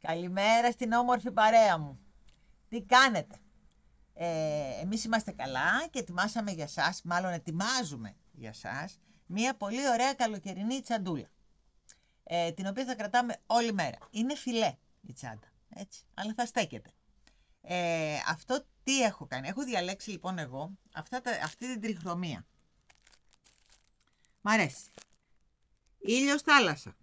Καλημέρα στην όμορφη παρέα μου. Τι κάνετε? Εμείς είμαστε καλά και ετοιμάσαμε για σας, μάλλον ετοιμάζουμε για σας, μία πολύ ωραία καλοκαιρινή τσαντούλα, την οποία θα κρατάμε όλη μέρα. Είναι φιλέ η τσάντα, έτσι, αλλά θα στέκεται. Αυτό τι έχω κάνει? Έχω διαλέξει λοιπόν εγώ αυτή την τριχρωμία. Μ' αρέσει. Ήλιος, θάλασσα.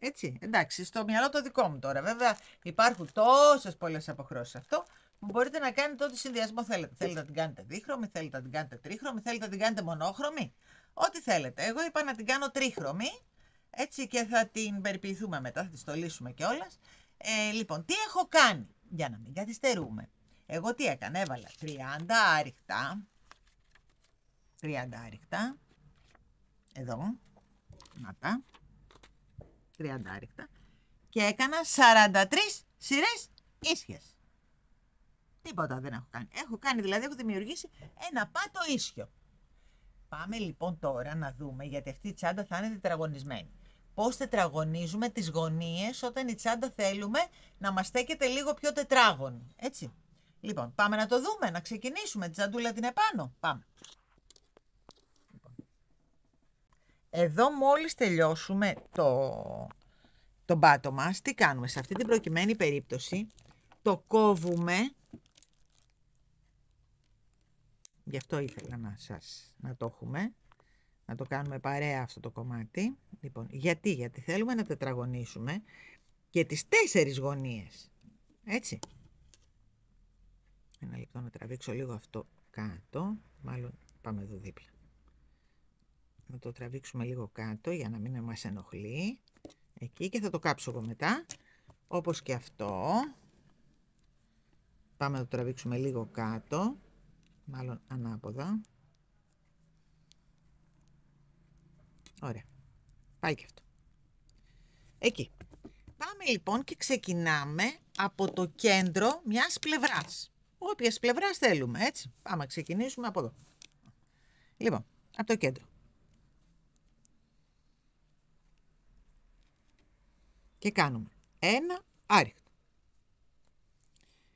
Έτσι, εντάξει, στο μυαλό το δικό μου τώρα. Βέβαια υπάρχουν τόσες πολλές αποχρώσεις αυτό που μπορείτε να κάνετε ό,τι συνδυασμό θέλετε. Θέλετε να την κάνετε δίχρωμη, θέλετε να την κάνετε τρίχρωμη, θέλετε να την κάνετε μονόχρωμη. Ό,τι θέλετε. Εγώ είπα να την κάνω τρίχρωμη, έτσι, και θα την περιποιηθούμε μετά, θα τη στολίσουμε κιόλας. Λοιπόν, τι έχω κάνει για να μην καθυστερούμε? Εγώ τι έκανα? Έβαλα 30 άριχτα. 30 άριχτα. Εδώ. Να τα. 30 άριχτα και έκανα 43 σειρές ίσιες. Τίποτα δεν έχω κάνει. Έχω δημιουργήσει ένα πάτο ίσιο. Πάμε λοιπόν τώρα να δούμε, γιατί αυτή η τσάντα θα είναι τετραγωνισμένη. Πώς τετραγωνίζουμε τις γωνίες όταν η τσάντα θέλουμε να μας στέκεται λίγο πιο τετράγωνη. Έτσι. Λοιπόν, πάμε να το δούμε, να ξεκινήσουμε. Την τσαντούλα την επάνω. Πάμε. Εδώ μόλις τελειώσουμε τον πάτο μας, τι κάνουμε? Σε αυτή την προκειμένη περίπτωση το κόβουμε. Γι' αυτό ήθελα να το έχουμε, να το κάνουμε παρέα αυτό το κομμάτι. Λοιπόν, γιατί θέλουμε να τετραγωνίσουμε και τις 4 γωνίες. Έτσι. Ένα λεπτό να τραβήξω λίγο αυτό κάτω, μάλλον πάμε εδώ δίπλα. Να το τραβήξουμε λίγο κάτω για να μην μας ενοχλεί. Εκεί, και θα το κάψω εγώ μετά. Όπως και αυτό. Πάμε να το τραβήξουμε λίγο κάτω. Μάλλον ανάποδα. Ωραία. Πάει και αυτό. Εκεί. Πάμε λοιπόν και ξεκινάμε από το κέντρο μιας πλευράς. Όποιας πλευράς θέλουμε, έτσι. Πάμε να ξεκινήσουμε από εδώ. Λοιπόν, από το κέντρο. Και κάνουμε ένα άριχτο.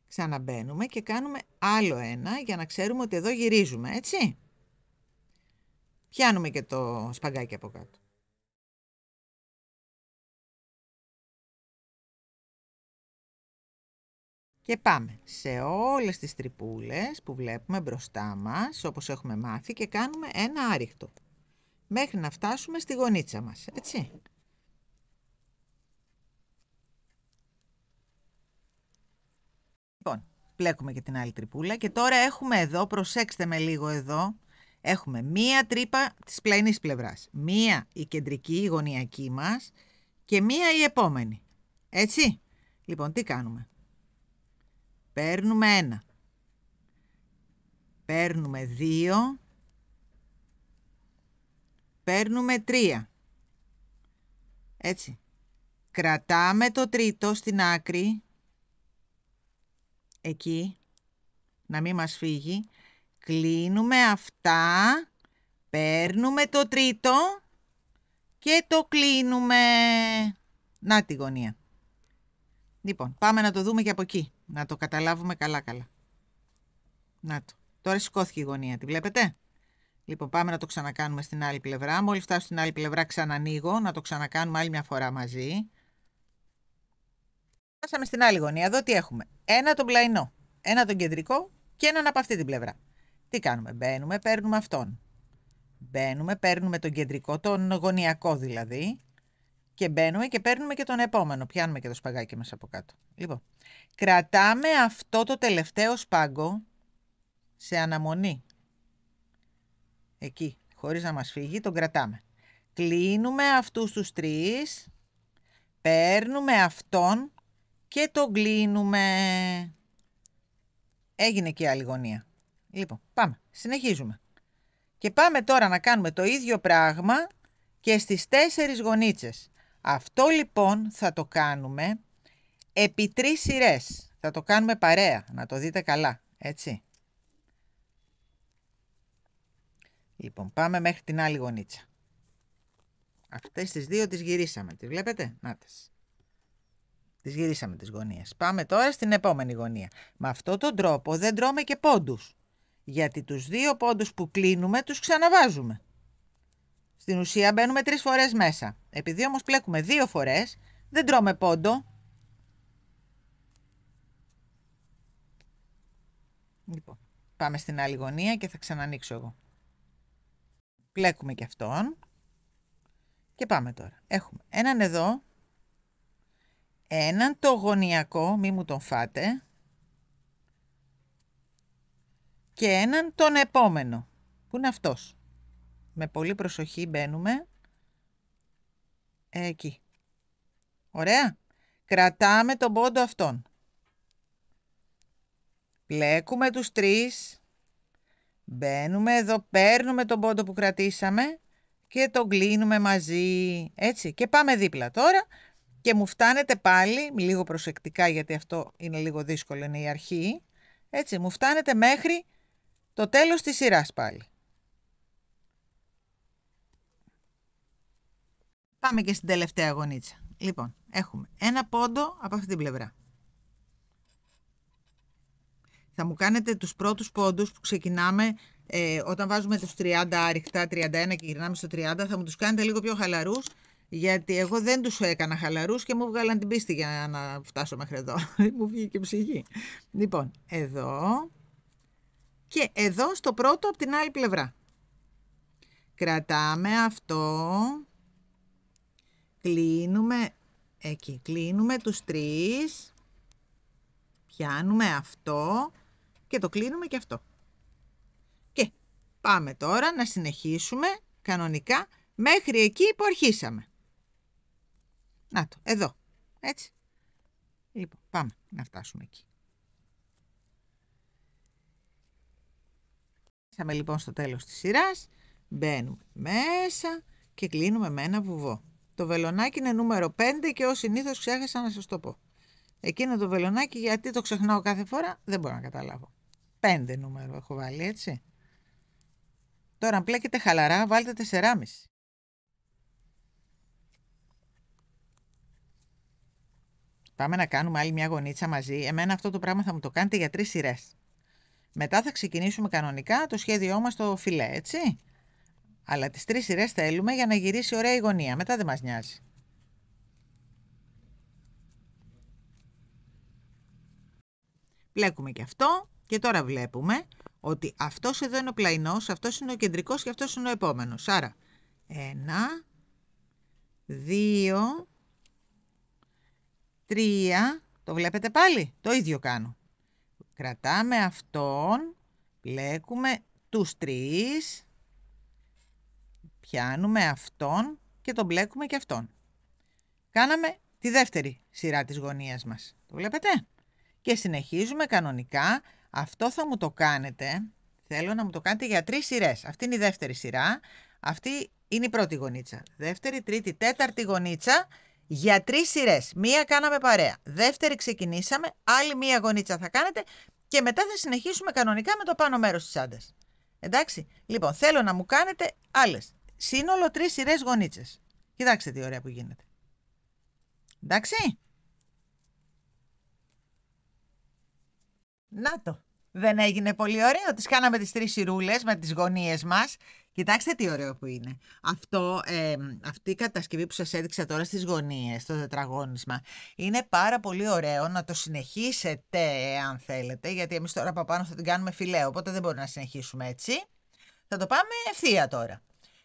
Ξαναμπαίνουμε και κάνουμε άλλο ένα για να ξέρουμε ότι εδώ γυρίζουμε, έτσι. Πιάνουμε και το σπαγκάκι από κάτω. Και πάμε σε όλες τις τρυπούλες που βλέπουμε μπροστά μας, όπως έχουμε μάθει, και κάνουμε ένα άριχτο. Μέχρι να φτάσουμε στη γωνίτσα μας, έτσι. Λοιπόν, πλέκουμε και την άλλη τρυπούλα και τώρα έχουμε εδώ, προσέξτε με λίγο εδώ, έχουμε μία τρύπα της πλαϊνής πλευράς, μία η κεντρική, η γωνιακή μας, και μία η επόμενη. Έτσι, λοιπόν, τι κάνουμε? Παίρνουμε ένα, παίρνουμε 2, παίρνουμε 3, έτσι, κρατάμε το τρίτο στην άκρη, εκεί, να μην μας φύγει, κλείνουμε αυτά, παίρνουμε το τρίτο και το κλείνουμε. Να τη γωνία. Λοιπόν, πάμε να το δούμε και από εκεί, να το καταλάβουμε καλά. Να το. Τώρα σηκώθηκε η γωνία, τη βλέπετε? Λοιπόν, πάμε να το ξανακάνουμε στην άλλη πλευρά. Μόλις φτάσω στην άλλη πλευρά ξανανοίγω, να το ξανακάνουμε άλλη μια φορά μαζί. Φτάσαμε στην άλλη γωνία. Εδώ τι έχουμε? Ένα τον πλαϊνό, ένα τον κεντρικό και έναν από αυτή την πλευρά. Τι κάνουμε? Μπαίνουμε, παίρνουμε αυτόν. Μπαίνουμε, παίρνουμε τον κεντρικό, τον γωνιακό δηλαδή. Και μπαίνουμε και παίρνουμε και τον επόμενο. Πιάνουμε και το σπαγάκι μας από κάτω. Λοιπόν, κρατάμε αυτό το τελευταίο σπάγκο σε αναμονή. Εκεί, χωρίς να μας φύγει, τον κρατάμε. Κλείνουμε αυτούς τους 3. Παίρνουμε αυτόν. Και το κλείνουμε. Έγινε και η άλλη γωνία. Λοιπόν, πάμε. Συνεχίζουμε. Και πάμε τώρα να κάνουμε το ίδιο πράγμα και στις 4 γωνίτσες. Αυτό λοιπόν θα το κάνουμε επί 3 σειρές. Θα το κάνουμε παρέα, να το δείτε καλά. Έτσι. Λοιπόν, πάμε μέχρι την άλλη γωνίτσα. Αυτές τις 2 τις γυρίσαμε. Τις βλέπετε? Να τες. Τις γυρίσαμε τις γωνίες. Πάμε τώρα στην επόμενη γωνία. Με αυτόν τον τρόπο δεν τρώμε και πόντους. Γιατί τους 2 πόντους που κλείνουμε τους ξαναβάζουμε. Στην ουσία μπαίνουμε 3 φορές μέσα. Επειδή όμως πλέκουμε 2 φορές, δεν τρώμε πόντο. Λοιπόν, πάμε στην άλλη γωνία και θα ξανανοίξω εγώ. Πλέκουμε και αυτόν. Και πάμε τώρα. Έχουμε έναν εδώ. Έναν το γωνιακό, μη μου τον φάτε. Και έναν τον επόμενο, που είναι αυτός. Με πολύ προσοχή μπαίνουμε. Εκεί. Ωραία. Κρατάμε τον πόντο αυτόν. Πλέκουμε τους 3. Μπαίνουμε εδώ, παίρνουμε τον πόντο που κρατήσαμε και τον κλείνουμε μαζί. Έτσι. Και πάμε δίπλα τώρα. Και μου φτάνετε πάλι, λίγο προσεκτικά γιατί αυτό είναι λίγο δύσκολο, είναι η αρχή. Έτσι, μου φτάνετε μέχρι το τέλος της σειράς πάλι. Πάμε και στην τελευταία γωνίτσα. Λοιπόν, έχουμε ένα πόντο από αυτή την πλευρά. Θα μου κάνετε τους πρώτους πόντους που ξεκινάμε όταν βάζουμε τους 30 άριχτα, 31 και γυρνάμε στο 30, θα μου τους κάνετε λίγο πιο χαλαρούς. Γιατί εγώ δεν τους έκανα χαλαρούς και μου βγάλαν την πίστη για να φτάσω μέχρι εδώ. Μου βγήκε ψυχή. Λοιπόν, εδώ και εδώ στο πρώτο από την άλλη πλευρά. Κρατάμε αυτό. Κλείνουμε εκεί. Κλείνουμε τους 3. Πιάνουμε αυτό και το κλείνουμε και αυτό. Και πάμε τώρα να συνεχίσουμε κανονικά μέχρι εκεί που αρχίσαμε. Να το, εδώ. Έτσι. Λοιπόν, πάμε να φτάσουμε εκεί. Φτάσαμε λοιπόν στο τέλος της σειράς. Μπαίνουμε μέσα και κλείνουμε με ένα βουβό. Το βελονάκι είναι νούμερο 5 και ως συνήθως ξέχασα να σας το πω. Εκείνο το βελονάκι γιατί το ξεχνάω κάθε φορά δεν μπορώ να καταλάβω. 5 νούμερο έχω βάλει, έτσι. Τώρα αν πλέκετε χαλαρά βάλτε 4,5. Πάμε να κάνουμε άλλη μια γωνίτσα μαζί. Εμένα αυτό το πράγμα θα μου το κάνετε για 3 σειρές. Μετά θα ξεκινήσουμε κανονικά το σχέδιό μας το φιλέ, έτσι. Αλλά τις 3 σειρές θέλουμε για να γυρίσει ωραία η γωνία. Μετά δεν μας νοιάζει. Πλέκουμε και αυτό και τώρα βλέπουμε ότι αυτός εδώ είναι ο πλαϊνός, αυτός είναι ο κεντρικός και αυτός είναι ο επόμενος. Άρα 1, 2, 3, το βλέπετε πάλι, το ίδιο κάνω. Κρατάμε αυτόν, πλέκουμε τους 3, πιάνουμε αυτόν και τον πλέκουμε και αυτόν. Κάναμε τη δεύτερη σειρά της γωνίας μας, το βλέπετε. Και συνεχίζουμε κανονικά, αυτό θα μου το κάνετε, θέλω να μου το κάνετε για 3 σειρές. Αυτή είναι η δεύτερη σειρά, αυτή είναι η πρώτη γωνίτσα. Δεύτερη, τρίτη, τέταρτη γωνίτσα. Για 3 σειρές. Μία κάναμε παρέα. Δεύτερη ξεκινήσαμε. Άλλη μία γωνίτσα θα κάνετε. Και μετά θα συνεχίσουμε κανονικά με το πάνω μέρος της άντας. Εντάξει. Λοιπόν, θέλω να μου κάνετε άλλες. Σύνολο 3 σειρές γωνίτσες. Κοιτάξτε τι ωραία που γίνεται. Εντάξει. Να το. Δεν έγινε πολύ ωραίο. Τις κάναμε τις 3 σειρούλες με τις γωνίες μας. Κοιτάξτε τι ωραίο που είναι. Αυτή η κατασκευή που σας έδειξα τώρα στις γωνίες, το τετραγώνισμα, είναι πάρα πολύ ωραίο να το συνεχίσετε αν θέλετε, γιατί εμείς τώρα από πάνω θα την κάνουμε φιλέ, οπότε δεν μπορούμε να συνεχίσουμε έτσι. Θα το πάμε ευθεία τώρα.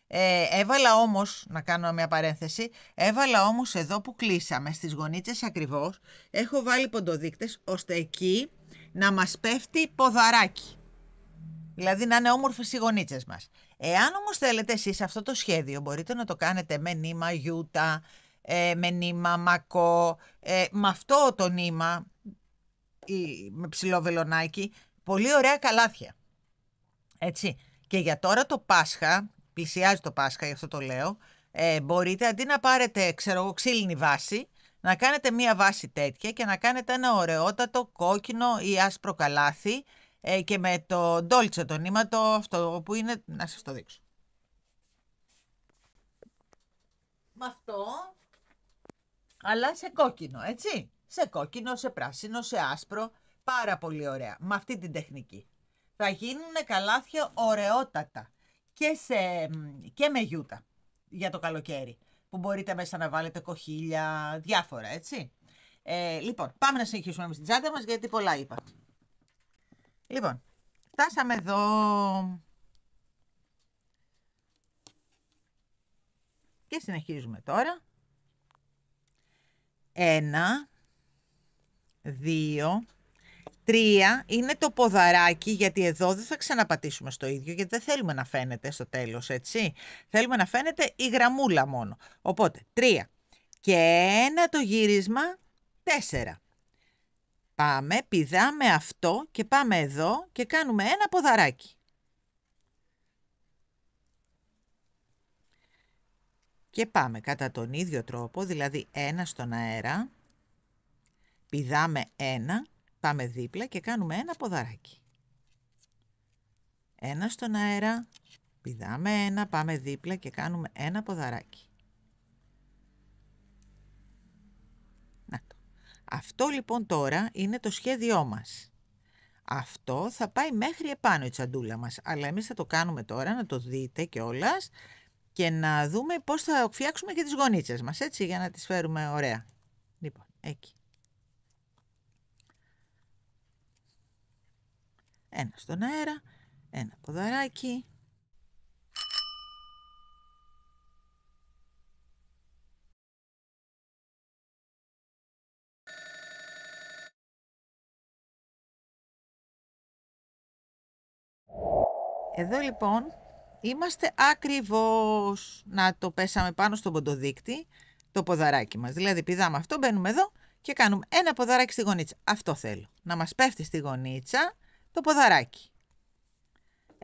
Έβαλα όμως, να κάνω μια παρένθεση, έβαλα όμως εδώ που κλείσαμε, στις γωνίτσες ακριβώς, έχω βάλει ποντοδείκτες, ώστε εκεί να μας πέφτει ποδαράκι. Δηλαδή να είναι όμορφες οι γωνίτσες μας. Εάν όμως θέλετε εσείς αυτό το σχέδιο, μπορείτε να το κάνετε με νήμα γιούτα, με νήμα μακό, με αυτό το νήμα, με ψηλό βελονάκι, πολύ ωραία καλάθια. Έτσι. Και για τώρα το Πάσχα, πλησιάζει το Πάσχα, γι' αυτό το λέω, μπορείτε αντί να πάρετε, ξέρω εγώ, ξύλινη βάση, να κάνετε μία βάση τέτοια και να κάνετε ένα ωραιότατο κόκκινο ή άσπρο καλάθι, και με το ντόλτσε το νήμα το αυτό που είναι, να σας το δείξω. Με αυτό, αλλά σε κόκκινο, έτσι. σε κόκκινο, σε πράσινο, σε άσπρο. Πάρα πολύ ωραία, με αυτή την τεχνική. Θα γίνουν καλάθια ωραιότατα και με γιούτα για το καλοκαίρι, που μπορείτε μέσα να βάλετε κοχύλια, διάφορα, έτσι. Λοιπόν, πάμε να συνεχίσουμε με την τσάντα μας, γιατί πολλά είπα. Λοιπόν, φτάσαμε εδώ. Και συνεχίζουμε τώρα. 1, 2, 3 είναι το ποδαράκι, γιατί εδώ δεν θα ξαναπατήσουμε στο ίδιο, γιατί δεν θέλουμε να φαίνεται στο τέλος, έτσι. Θέλουμε να φαίνεται η γραμμούλα μόνο. Οπότε 3 και 1 το γύρισμα, 4. Πάμε, πηδάμε αυτό και πάμε εδώ και κάνουμε ένα ποδαράκι. Και πάμε κατά τον ίδιο τρόπο, δηλαδή 1 στον αέρα, πηδάμε 1, πάμε δίπλα και κάνουμε ένα ποδαράκι. 1 στον αέρα, πηδάμε 1, πάμε δίπλα και κάνουμε ένα ποδαράκι. Να το. Αυτό λοιπόν τώρα είναι το σχέδιό μας. Αυτό θα πάει μέχρι επάνω η τσαντούλα μας, αλλά εμείς θα το κάνουμε τώρα, να το δείτε κιόλας, και να δούμε πώς θα φτιάξουμε και τις γονίτσες μας, έτσι, για να τις φέρουμε ωραία. Λοιπόν, εκεί. 1 στον αέρα, ένα ποδαράκι. Εδώ λοιπόν είμαστε ακριβώς να το πέσαμε πάνω στον ποντοδείκτη το ποδαράκι μας. Δηλαδή πηδάμε αυτό, μπαίνουμε εδώ και κάνουμε ένα ποδαράκι στη γωνίτσα. Αυτό θέλω, να μας πέφτει στη γωνίτσα το ποδαράκι.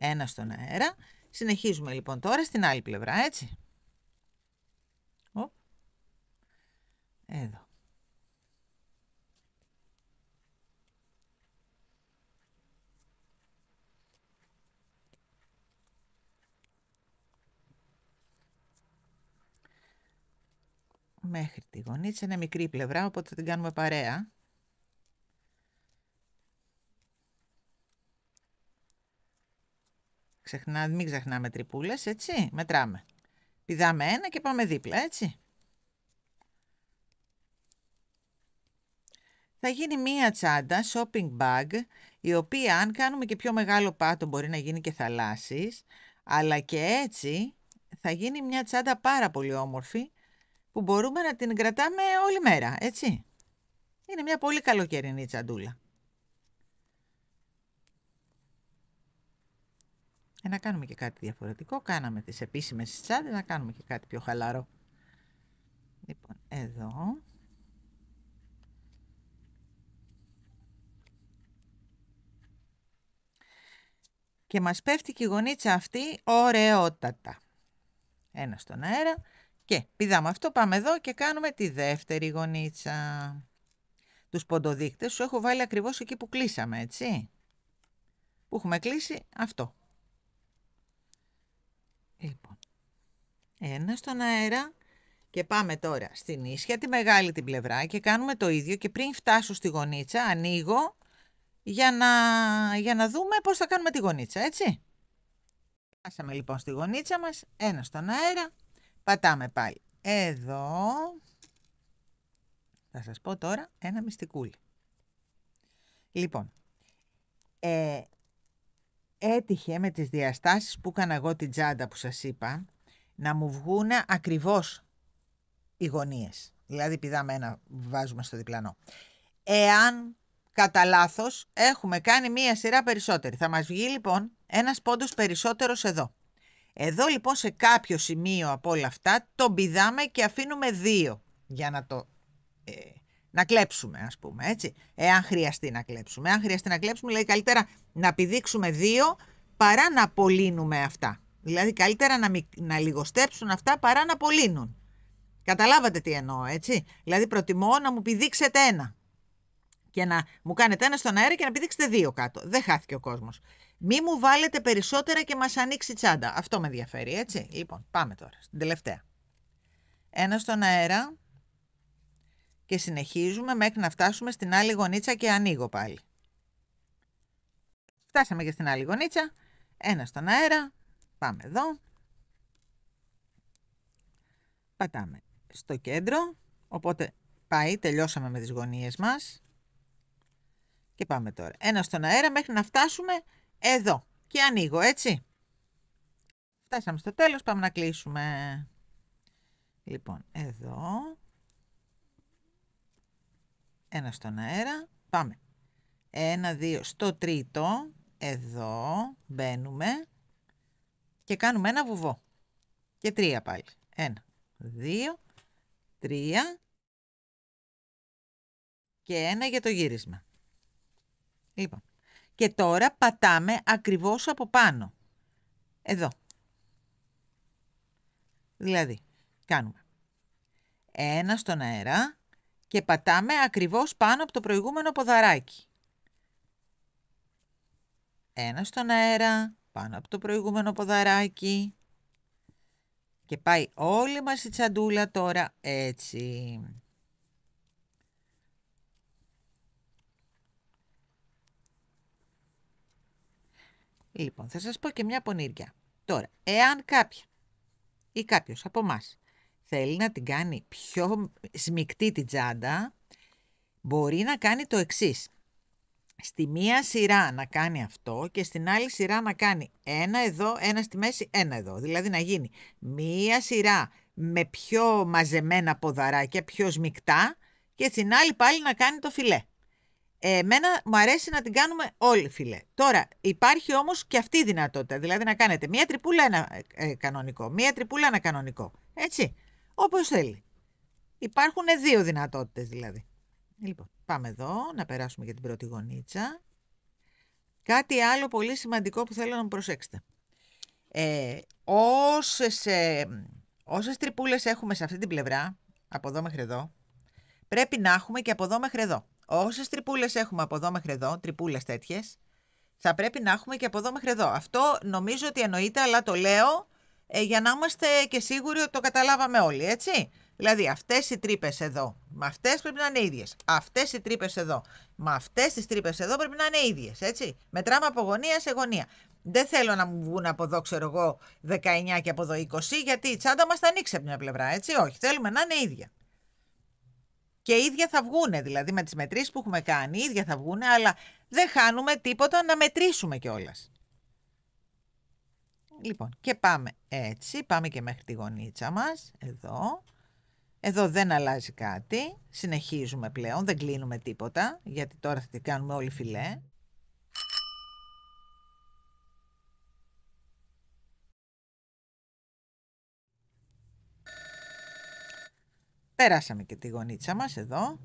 1 στον αέρα. Συνεχίζουμε λοιπόν τώρα στην άλλη πλευρά, έτσι. Εδώ. Μέχρι τη γωνίτσα είναι μικρή πλευρά, οπότε την κάνουμε παρέα. Μην ξεχνάμε τρυπούλες, έτσι, μετράμε. Πηδάμε 1 και πάμε δίπλα, έτσι. Θα γίνει μία τσάντα, shopping bag, η οποία αν κάνουμε και πιο μεγάλο πάτο μπορεί να γίνει και θαλάσσης, αλλά και έτσι θα γίνει μια τσάντα πάρα πολύ όμορφη, που μπορούμε να την κρατάμε όλη μέρα, έτσι. Είναι μια πολύ καλοκαιρινή τσαντούλα. Να κάνουμε και κάτι διαφορετικό. Κάναμε τις επίσημες τσάντες, να κάνουμε και κάτι πιο χαλαρό. Λοιπόν, εδώ. Και μας πέφτει και η γωνίτσα αυτή ωραιότατα. 1 στον αέρα. Και πηδάμε αυτό, πάμε εδώ και κάνουμε τη δεύτερη γωνίτσα. Τους ποντοδείκτες σου έχω βάλει ακριβώς εκεί που κλείσαμε, έτσι. Που έχουμε κλείσει αυτό. Λοιπόν, 1 στον αέρα και πάμε τώρα στην ίσια τη μεγάλη την πλευρά και κάνουμε το ίδιο και πριν φτάσω στη γωνίτσα ανοίγω για να δούμε πώς θα κάνουμε τη γωνίτσα, έτσι. Φτάσαμε λοιπόν στη γωνίτσα μας, 1 στον αέρα, πατάμε πάλι εδώ, θα σας πω τώρα ένα μυστικούλι. Λοιπόν, έτυχε με τις διαστάσεις που έκανα εγώ την τσάντα που σας είπα, να μου βγουν ακριβώς οι γωνίες. Δηλαδή πηδάμε 1, βάζουμε στο διπλανό. Εάν κατά λάθος έχουμε κάνει μία σειρά περισσότερη, θα μας βγει λοιπόν ένας πόντος περισσότερος εδώ. Εδώ λοιπόν σε κάποιο σημείο από όλα αυτά τον πηδάμε και αφήνουμε 2 για να το... να κλέψουμε, ας πούμε, έτσι. Εάν χρειαστεί να κλέψουμε. Αν χρειαστεί να κλέψουμε, λέει καλύτερα να πηδήξουμε 2 παρά να απολύνουμε αυτά. Δηλαδή καλύτερα να λιγοστέψουν αυτά παρά να απολύνουν. Καταλάβατε τι εννοώ, έτσι. Δηλαδή προτιμώ να μου πηδήξετε 1. Και να μου κάνετε 1 στον αέρα και να πηδήξετε 2 κάτω. Δεν χάθηκε ο κόσμος. Μη μου βάλετε περισσότερα και μας ανοίξει τσάντα. Αυτό με ενδιαφέρει, έτσι. Λοιπόν, πάμε τώρα στην τελευταία. 1 στον αέρα. και συνεχίζουμε μέχρι να φτάσουμε στην άλλη γωνίτσα και ανοίγω πάλι. Φτάσαμε και στην άλλη γωνίτσα, ένα στον αέρα, πάμε εδώ, πατάμε στο κέντρο, οπότε πάει, τελειώσαμε με τις γωνίες μας και πάμε τώρα. Ένα στον αέρα μέχρι να φτάσουμε εδώ και ανοίγω, έτσι. Φτάσαμε στο τέλος, πάμε να κλείσουμε. Λοιπόν, εδώ, ένα στον αέρα, πάμε. Ένα, δύο, στο τρίτο, εδώ, μπαίνουμε και κάνουμε ένα βουβό. Και τρία πάλι. Ένα, δύο, τρία και ένα για το γύρισμα. Λοιπόν, και τώρα πατάμε ακριβώς από πάνω. Εδώ. Δηλαδή, κάνουμε ένα στον αέρα και πατάμε ακριβώς πάνω από το προηγούμενο ποδαράκι. Ένα στον αέρα, πάνω από το προηγούμενο ποδαράκι. Και πάει όλη μας η τσαντούλα τώρα έτσι. Λοιπόν, θα σας πω και μια πονήρια. Τώρα, εάν κάποια ή κάποιος από εμάς θέλει να την κάνει πιο σμικτή την τσάντα, μπορεί να κάνει το εξής. Στη μία σειρά να κάνει αυτό και στην άλλη σειρά να κάνει ένα εδώ, ένα στη μέση, ένα εδώ. Δηλαδή να γίνει μία σειρά με πιο μαζεμένα ποδαράκια, πιο σμικτά και στην άλλη πάλι να κάνει το φιλέ. Εμένα μου αρέσει να την κάνουμε όλη φιλέ. Τώρα υπάρχει όμως και αυτή η δυνατότητα, δηλαδή να κάνετε μία τρυπούλα ένα κανονικό, μία τρυπούλα ένα κανονικό, έτσι, όπως θέλει. Υπάρχουν δύο δυνατότητες δηλαδή. Λοιπόν, πάμε εδώ, να περάσουμε για την πρώτη γωνίτσα. Κάτι άλλο πολύ σημαντικό που θέλω να μου προσέξετε. Όσες τρυπούλες έχουμε σε αυτή την πλευρά, από εδώ μέχρι εδώ, πρέπει να έχουμε και από εδώ μέχρι εδώ. Όσες τρυπούλες έχουμε από εδώ μέχρι εδώ, τρυπούλες τέτοιες, θα πρέπει να έχουμε και από εδώ μέχρι εδώ. Αυτό νομίζω ότι εννοείται, αλλά το λέω για να είμαστε και σίγουροι ότι το καταλάβαμε όλοι, έτσι. Δηλαδή αυτές οι τρύπες εδώ, με αυτές πρέπει να είναι ίδιες. Αυτές οι τρύπες εδώ, με αυτές τις τρύπες εδώ πρέπει να είναι ίδιες, έτσι. Μετράμε από γωνία σε γωνία. Δεν θέλω να μου βγουν από εδώ, ξέρω εγώ, 19 και από εδώ 20, γιατί η τσάντα μας θα ανοίξει από μια πλευρά, έτσι. Όχι, θέλουμε να είναι ίδια. Και ίδια θα βγούνε, δηλαδή με τις μετρήσεις που έχουμε κάνει, ίδια θα βγούνε, αλλά δεν χάνουμε τίποτα να μετρήσουμε κιόλας. Λοιπόν, και πάμε έτσι, πάμε και μέχρι τη γωνίτσα μας, εδώ. Εδώ δεν αλλάζει κάτι, συνεχίζουμε πλέον, δεν κλείνουμε τίποτα, γιατί τώρα θα την κάνουμε όλη φιλέ. Περάσαμε και τη γωνίτσα μας εδώ.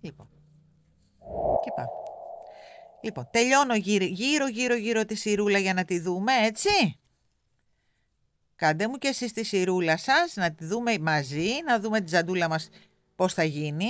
Λοιπόν, και πάμε. Λοιπόν, τελειώνω γύρω τη σειρούλα για να τη δούμε, έτσι. Κάντε μου και εσείς τη σειρούλα σας, να τη δούμε μαζί, να δούμε την τσαντούλα μας πώς θα γίνει.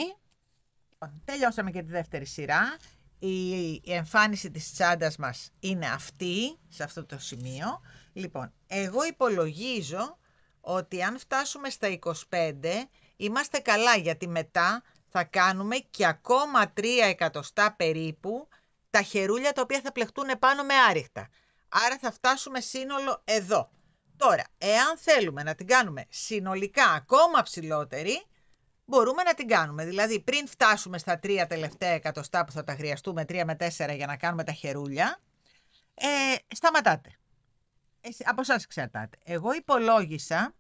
Τελειώσαμε και τη δεύτερη σειρά. Η εμφάνιση της τσάντας μας είναι αυτή, σε αυτό το σημείο. Λοιπόν, εγώ υπολογίζω ότι αν φτάσουμε στα 25, είμαστε καλά, γιατί μετά θα κάνουμε και ακόμα 3 εκατοστά περίπου τα χερούλια τα οποία θα πλεχτούν πάνω με άριχτα. Άρα θα φτάσουμε σύνολο εδώ. Τώρα, εάν θέλουμε να την κάνουμε συνολικά ακόμα ψηλότερη, μπορούμε να την κάνουμε. Δηλαδή, πριν φτάσουμε στα 3 τελευταία εκατοστά που θα τα χρειαστούμε, 3 με 4 για να κάνουμε τα χερούλια, σταματάτε. Από εσάς εξαρτάτε. Εγώ υπολόγισα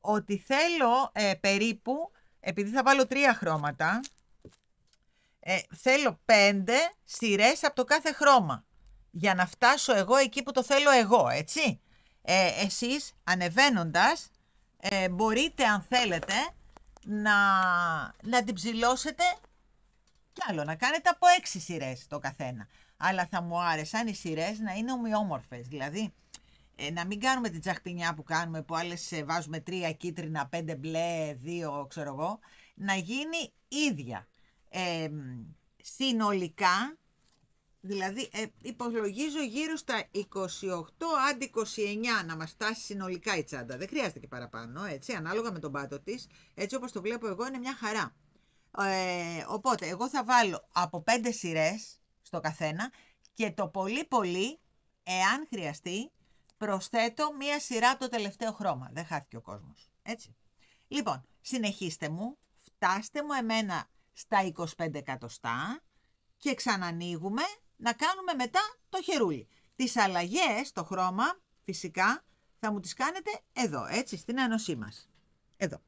ότι θέλω περίπου, επειδή θα βάλω 3 χρώματα, θέλω 5 σειρές από το κάθε χρώμα, για να φτάσω εγώ εκεί που το θέλω εγώ, έτσι. Εσείς ανεβαίνοντας μπορείτε αν θέλετε να την ψηλώσετε κι άλλο, να κάνετε από 6 σειρές το καθένα. Αλλά θα μου άρεσαν οι σειρές να είναι ομοιόμορφες, δηλαδή να μην κάνουμε την τσαχπινιά που κάνουμε, που άλλες βάζουμε 3 κίτρινα, 5 μπλε, 2 ξέρω εγώ, να γίνει ίδια συνολικά. Δηλαδή υπολογίζω γύρω στα 28 αντί 29 να μας φτάσει συνολικά η τσάντα. Δεν χρειάζεται και παραπάνω, έτσι, ανάλογα με τον πάτο της. Έτσι όπως το βλέπω εγώ είναι μια χαρά. Οπότε εγώ θα βάλω από 5 σειρές στο καθένα και το πολύ πολύ, εάν χρειαστεί, προσθέτω μία σειρά από το τελευταίο χρώμα. Δεν χάθηκε ο κόσμος, έτσι. Λοιπόν, συνεχίστε μου, φτάστε μου εμένα στα 25 εκατοστά και ξανανοίγουμε να κάνουμε μετά το χερούλι. Τις αλλαγές στο χρώμα φυσικά θα μου τις κάνετε εδώ, έτσι, στην ένωσή μας. Εδώ.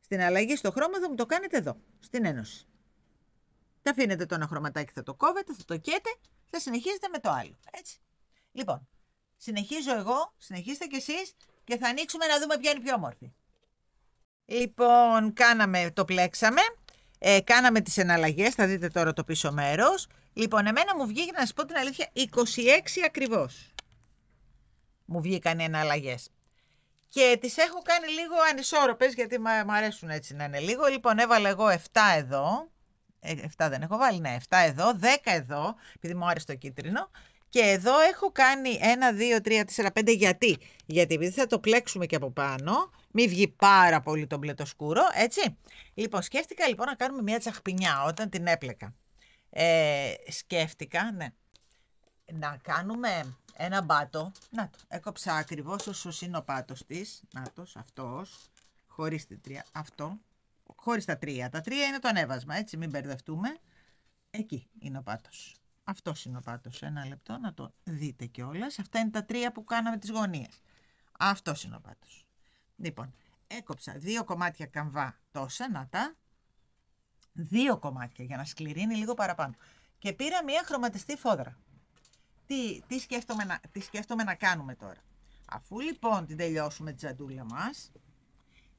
Στην αλλαγή στο χρώμα θα μου το κάνετε εδώ, στην ένωση. Θα αφήνετε το ένα χρωματάκι, θα το κόβετε, θα το καίτε, θα συνεχίζετε με το άλλο, έτσι. Λοιπόν, συνεχίζω εγώ, συνεχίστε κι εσείς και θα ανοίξουμε να δούμε ποια είναι πιο όμορφη. Λοιπόν, κάναμε, το πλέξαμε, κάναμε τις εναλλαγές, θα δείτε τώρα το πίσω μέρος. Λοιπόν, εμένα μου βγήκε, να σας πω την αλήθεια, 26 ακριβώς μου βγήκαν οι εναλλαγές. Και τις έχω κάνει λίγο ανισόρροπες, γιατί μου αρέσουν έτσι να είναι λίγο. Λοιπόν, έβαλα εγώ 7 εδώ, 7 δεν έχω βάλει, ναι, 7 εδώ, 10 εδώ, επειδή μου άρεσε το κίτρινο. Και εδώ έχω κάνει 1, 2, 3, 4, 5, γιατί? Γιατί επειδή θα το πλέξουμε και από πάνω, μη βγει πάρα πολύ το μπλε το σκούρο, έτσι. Λοιπόν, σκέφτηκα λοιπόν να κάνουμε μια τσαχπινιά όταν την έπλεκα. Σκέφτηκα, ναι, να κάνουμε ένα μπάτο. Να το, έκοψα ακριβώς όσο είναι ο πάτος της. Να το, αυτός, χωρίς την τρία, αυτό, χωρίς τα τρία. Τα τρία είναι το ανέβασμα, έτσι, μην μπερδευτούμε. Εκεί είναι ο πάτος. Αυτός είναι ο πάτος. Ένα λεπτό να το δείτε κιόλας. Αυτά είναι τα τρία που κάναμε τις γωνίες. Αυτός είναι ο πάτος. Λοιπόν, έκοψα 2 κομμάτια καμβά τόσα, να τα. 2 κομμάτια για να σκληρύνει λίγο παραπάνω. Και πήρα μια χρωματιστή φόδρα. Τι σκέφτομαι να κάνουμε τώρα? Αφού λοιπόν την τελειώσουμε τη τζαντούλα μας,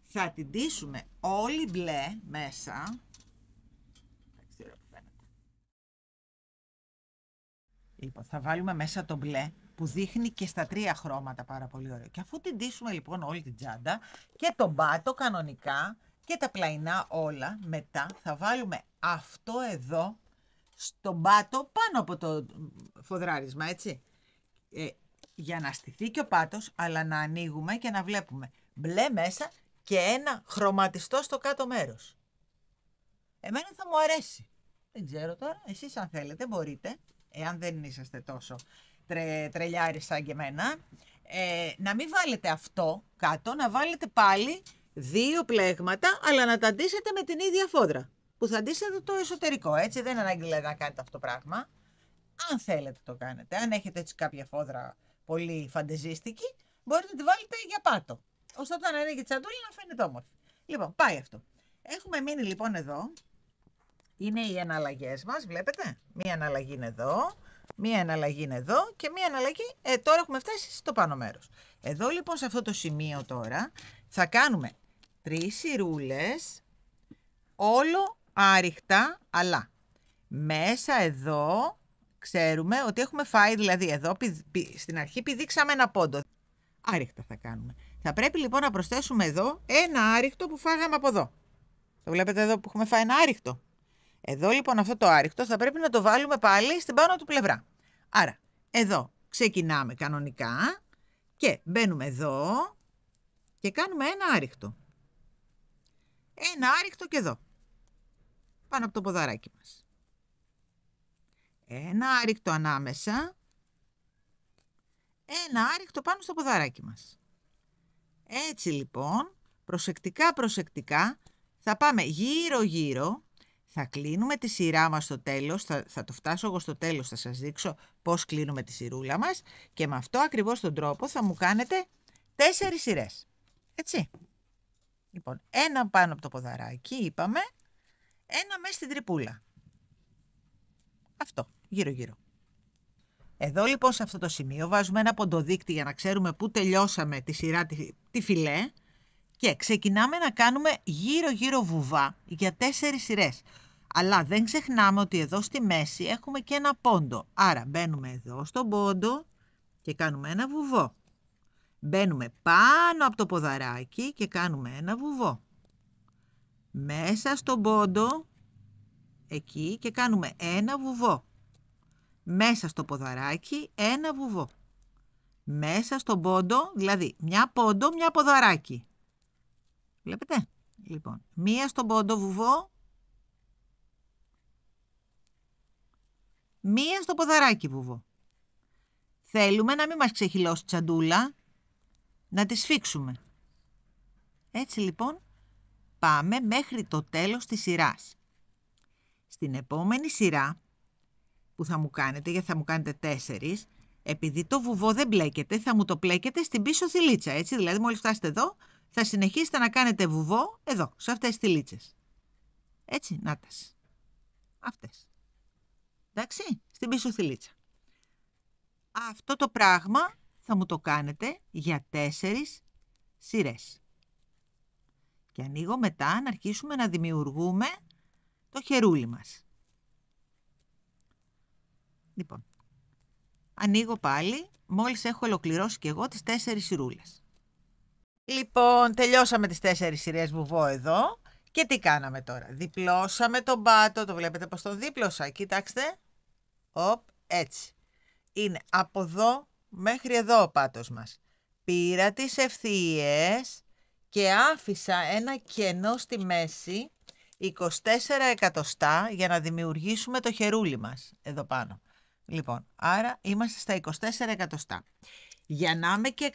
θα την ντύσουμε όλη μπλε μέσα. Λοιπόν, θα βάλουμε μέσα το μπλε που δείχνει και στα 3 χρώματα πάρα πολύ ωραίο. Και αφού την ντύσουμε λοιπόν όλη την τσάντα και τον μπάτο κανονικά και τα πλαϊνά όλα, μετά θα βάλουμε αυτό εδώ στον μπάτο πάνω από το φοδράρισμα, έτσι. Για να στηθεί και ο πάτος, αλλά να ανοίγουμε και να βλέπουμε μπλε μέσα και ένα χρωματιστό στο κάτω μέρος. Εμένα θα μου αρέσει. Δεν ξέρω τώρα, εσείς αν θέλετε μπορείτε, εάν δεν είσαστε τόσο τρελιάρι σαν και εμένα, να μην βάλετε αυτό κάτω, να βάλετε πάλι 2 πλέγματα, αλλά να τα ντύσετε με την ίδια φόδρα, που θα ντύσετε το εσωτερικό, έτσι, δεν είναι ανάγκη να κάνετε αυτό το πράγμα. Αν θέλετε το κάνετε, αν έχετε έτσι κάποια φόδρα πολύ φαντεζίστικη, μπορείτε να τη βάλετε για πάτο, ώστε όταν ανοίγει η τσαντούλη να φαίνεται όμορφη. Λοιπόν, πάει αυτό. Έχουμε μείνει λοιπόν εδώ. Είναι οι εναλλαγές μας, βλέπετε. Μία εναλλαγή είναι εδώ, μία εναλλαγή είναι εδώ και μία εναλλαγή, τώρα έχουμε φτάσει στο πάνω μέρος. Εδώ λοιπόν σε αυτό το σημείο τώρα θα κάνουμε 3 σειρούλες, όλο άριχτα, αλλά μέσα εδώ ξέρουμε ότι έχουμε φάει, δηλαδή εδώ στην αρχή πηδήξαμε ένα πόντο. Άριχτα θα κάνουμε. Θα πρέπει λοιπόν να προσθέσουμε εδώ ένα άριχτο που φάγαμε από εδώ. Το βλέπετε εδώ που έχουμε φάει ένα άριχτο. Εδώ λοιπόν αυτό το άριχτο θα πρέπει να το βάλουμε πάλι στην πάνω του πλευρά. Άρα εδώ ξεκινάμε κανονικά και μπαίνουμε εδώ και κάνουμε ένα άριχτο. Ένα άριχτο και εδώ, πάνω από το ποδαράκι μας. Ένα άριχτο ανάμεσα, ένα άριχτο πάνω στο ποδαράκι μας. Έτσι λοιπόν, προσεκτικά προσεκτικά θα πάμε γύρω γύρω. Θα κλείνουμε τη σειρά μας στο τέλος, θα το φτάσω εγώ στο τέλος, θα σας δείξω πώς κλείνουμε τη σειρούλα μας και με αυτό ακριβώς τον τρόπο θα μου κάνετε 4 σειρές, έτσι. Λοιπόν, ένα πάνω από το ποδαράκι, είπαμε, ένα μέσα στην τρυπούλα. Αυτό, γύρω γύρω. Εδώ λοιπόν σε αυτό το σημείο βάζουμε ένα ποντοδείκτη για να ξέρουμε πού τελειώσαμε τη σειρά, τη φιλέ, και ξεκινάμε να κάνουμε γύρω γύρω βουβά για 4 σειρές. Αλλά δεν ξεχνάμε ότι εδώ στη μέση έχουμε και ένα πόντο. Άρα μπαίνουμε εδώ στον πόντο και κάνουμε ένα βουβό. Μπαίνουμε πάνω από το ποδαράκι και κάνουμε ένα βουβό. Μέσα στον πόντο, εκεί, και κάνουμε ένα βουβό. Μέσα στο ποδαράκι, ένα βουβό. Μέσα στον πόντο, δηλαδή μια πόντο, μια ποδαράκι. Βλέπετε, λοιπόν, μία στον πόντο βουβό, μία στο ποδαράκι βουβό. Θέλουμε να μην μας ξεχυλώσει τσαντούλα, να τη σφίξουμε. Έτσι λοιπόν πάμε μέχρι το τέλος της σειράς. Στην επόμενη σειρά που θα μου κάνετε, γιατί θα μου κάνετε 4, επειδή το βουβό δεν μπλέκεται, θα μου το πλέκετε στην πίσω θηλίτσα, έτσι. Δηλαδή μόλις φτάσετε εδώ, θα συνεχίσετε να κάνετε βουβό εδώ, σε αυτές τις θηλίτσες. Έτσι, νάτας. Αυτές. Εντάξει, στην πίσω θηλίτσα. Αυτό το πράγμα θα μου το κάνετε για 4 σειρές. Και ανοίγω μετά να αρχίσουμε να δημιουργούμε το χερούλι μας. Λοιπόν, ανοίγω πάλι, μόλις έχω ολοκληρώσει και εγώ τις 4 σειρούλες. Λοιπόν, τελειώσαμε τις 4 σειρές βουβό εδώ. Και τι κάναμε τώρα? Διπλώσαμε τον πάτο, το βλέπετε πως τον δίπλωσα, κοιτάξτε. Οπ, έτσι. Είναι από εδώ μέχρι εδώ ο πάτος μας. Πήρα τις ευθείες και άφησα ένα κενό στη μέση 24 εκατοστά για να δημιουργήσουμε το χερούλι μας εδώ πάνω. Λοιπόν, άρα είμαστε στα 24 εκατοστά. Για να είμαι και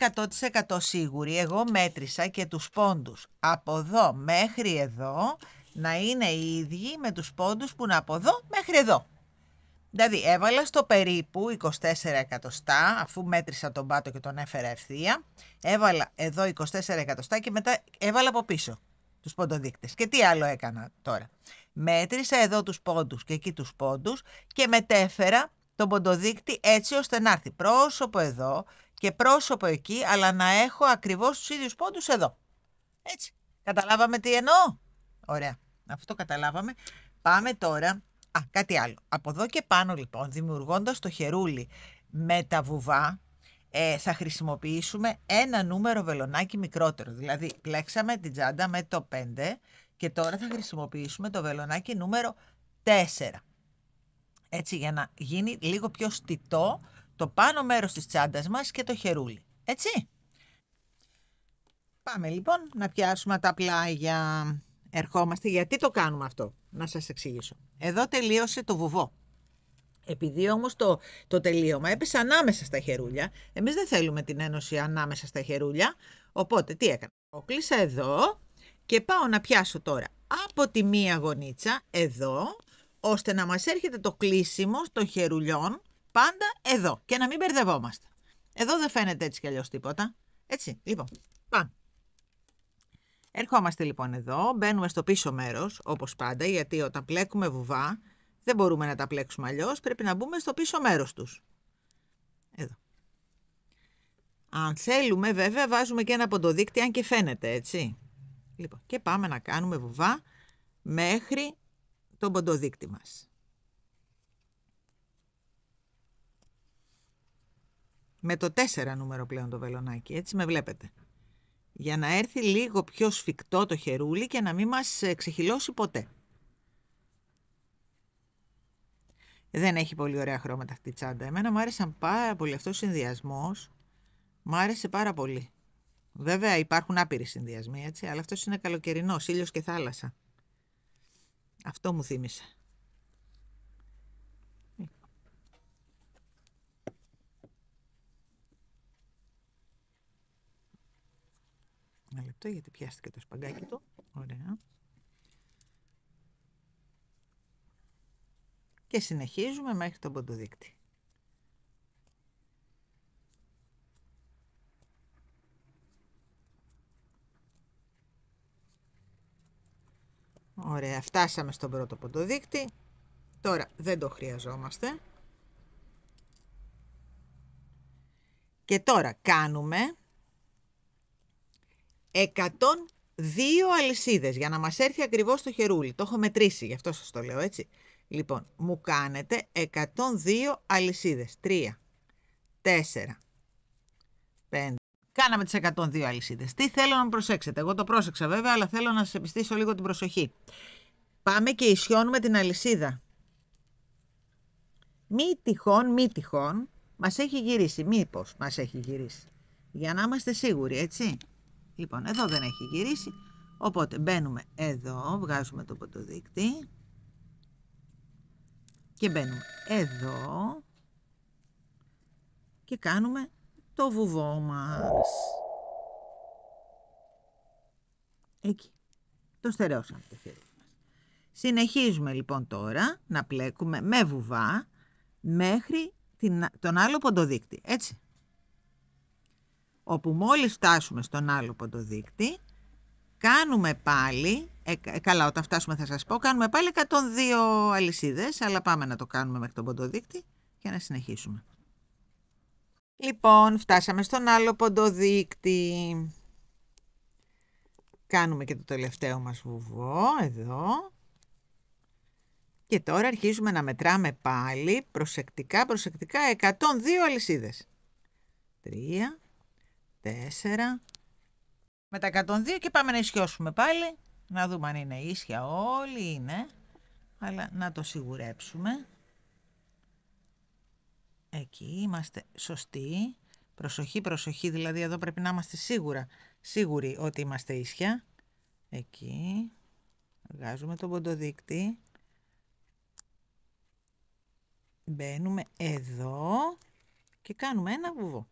100% σίγουρη, εγώ μέτρησα και τους πόντους από εδώ μέχρι εδώ να είναι οι ίδιοι με τους πόντους που είναι από εδώ μέχρι εδώ. Δηλαδή έβαλα στο περίπου 24 εκατοστά, αφού μέτρησα τον πάτο και τον έφερα ευθεία, έβαλα εδώ 24 εκατοστά και μετά έβαλα από πίσω τους ποντοδείκτες. Και τι άλλο έκανα τώρα? Μέτρησα εδώ τους πόντους και εκεί τους πόντους και μετέφερα τον ποντοδείκτη έτσι ώστε να έρθει πρόσωπο εδώ και πρόσωπο εκεί, αλλά να έχω ακριβώς τους ίδιους πόντους εδώ. Έτσι. Καταλάβαμε τι εννοώ? Ωραία. Αυτό καταλάβαμε. Πάμε τώρα... Α, κάτι άλλο. Από εδώ και πάνω λοιπόν, δημιουργώντας το χερούλι με τα βουβά, θα χρησιμοποιήσουμε ένα νούμερο βελονάκι μικρότερο. Δηλαδή, πλέξαμε την τσάντα με το 5 και τώρα θα χρησιμοποιήσουμε το βελονάκι νούμερο 4. Έτσι, για να γίνει λίγο πιο στιτό το πάνω μέρος της τσάντας μας και το χερούλι. Έτσι. Πάμε λοιπόν να πιάσουμε τα πλάγια. Ερχόμαστε. Γιατί το κάνουμε αυτό? Να σας εξηγήσω. Εδώ τελείωσε το βουβό. Επειδή όμως το τελείωμα έπεσε ανάμεσα στα χερούλια, εμείς δεν θέλουμε την ένωση ανάμεσα στα χερούλια, οπότε τι έκανα? Κλείσα εδώ και πάω να πιάσω τώρα από τη μία γωνίτσα εδώ, ώστε να μας έρχεται το κλείσιμο των χερουλιών πάντα εδώ και να μην μπερδευόμαστε. Εδώ δεν φαίνεται έτσι κι αλλιώς τίποτα. Έτσι, λοιπόν, πάμε. Ερχόμαστε λοιπόν εδώ, μπαίνουμε στο πίσω μέρος, όπως πάντα, γιατί όταν πλέκουμε βουβά, δεν μπορούμε να τα πλέξουμε αλλιώς, πρέπει να μπούμε στο πίσω μέρος τους. Εδώ. Αν θέλουμε, βέβαια, βάζουμε και ένα ποντοδείκτη, αν και φαίνεται, έτσι. Λοιπόν, και πάμε να κάνουμε βουβά μέχρι τον ποντοδείκτη μας. Με το 4 νούμερο πλέον το βελονάκι, έτσι με βλέπετε. Για να έρθει λίγο πιο σφιχτό το χερούλι και να μην μας ξεχυλώσει ποτέ. Δεν έχει πολύ ωραία χρώματα αυτή η τσάντα. Εμένα μου άρεσαν πάρα πολύ, αυτός ο συνδυασμός μου άρεσε πάρα πολύ. Βέβαια υπάρχουν άπειροι συνδυασμοί, έτσι, αλλά αυτός είναι καλοκαιρινός, ήλιος και θάλασσα. Αυτό μου θύμισε. Ένα λεπτό, γιατί πιάστηκε το σπαγκάκι του. Ωραία. Και συνεχίζουμε μέχρι τον ποντοδείκτη. Ωραία, φτάσαμε στον πρώτο ποντοδείκτη. Τώρα δεν το χρειαζόμαστε. Και τώρα κάνουμε 102 αλυσίδες για να μας έρθει ακριβώς το χερούλι. Το έχω μετρήσει, γι' αυτό σας το λέω, έτσι. Λοιπόν, μου κάνετε 102 αλυσίδες. 3, 4, 5. Κάναμε τις 102 αλυσίδες. Τι θέλω να προσέξετε? Εγώ το πρόσεξα βέβαια, αλλά θέλω να σας επιστήσω λίγο την προσοχή. Πάμε και ισιώνουμε την αλυσίδα. Μη τυχόν, μας έχει γυρίσει. Μήπως μας έχει γυρίσει. Για να είμαστε σίγουροι, έτσι. Λοιπόν, εδώ δεν έχει γυρίσει, οπότε μπαίνουμε εδώ, βγάζουμε το ποντοδείκτη και μπαίνουμε εδώ και κάνουμε το βουβό μας. Εκεί. Το στερεώσαμε το χέρι μας. Συνεχίζουμε λοιπόν τώρα να πλέκουμε με βουβά μέχρι τον άλλο ποντοδείκτη. Έτσι. Όπου μόλις φτάσουμε στον άλλο ποντοδείκτη, κάνουμε πάλι, καλά όταν φτάσουμε θα σας πω, κάνουμε πάλι 102 αλυσίδες, αλλά πάμε να το κάνουμε μέχρι τον ποντοδείκτη και να συνεχίσουμε. Λοιπόν, φτάσαμε στον άλλο ποντοδείκτη. Κάνουμε και το τελευταίο μας βουβό, εδώ. Και τώρα αρχίζουμε να μετράμε πάλι, προσεκτικά, προσεκτικά, 102 αλυσίδες. 3, 4... Με τα 102 και πάμε να ισιώσουμε πάλι, να δούμε αν είναι ίσια, όλοι είναι, αλλά να το σιγουρέψουμε. Εκεί είμαστε σωστοί, προσοχή, προσοχή, δηλαδή εδώ πρέπει να είμαστε σίγουροι ότι είμαστε ίσια. Εκεί, βγάζουμε τον ποντοδείκτη, μπαίνουμε εδώ και κάνουμε ένα βουβό.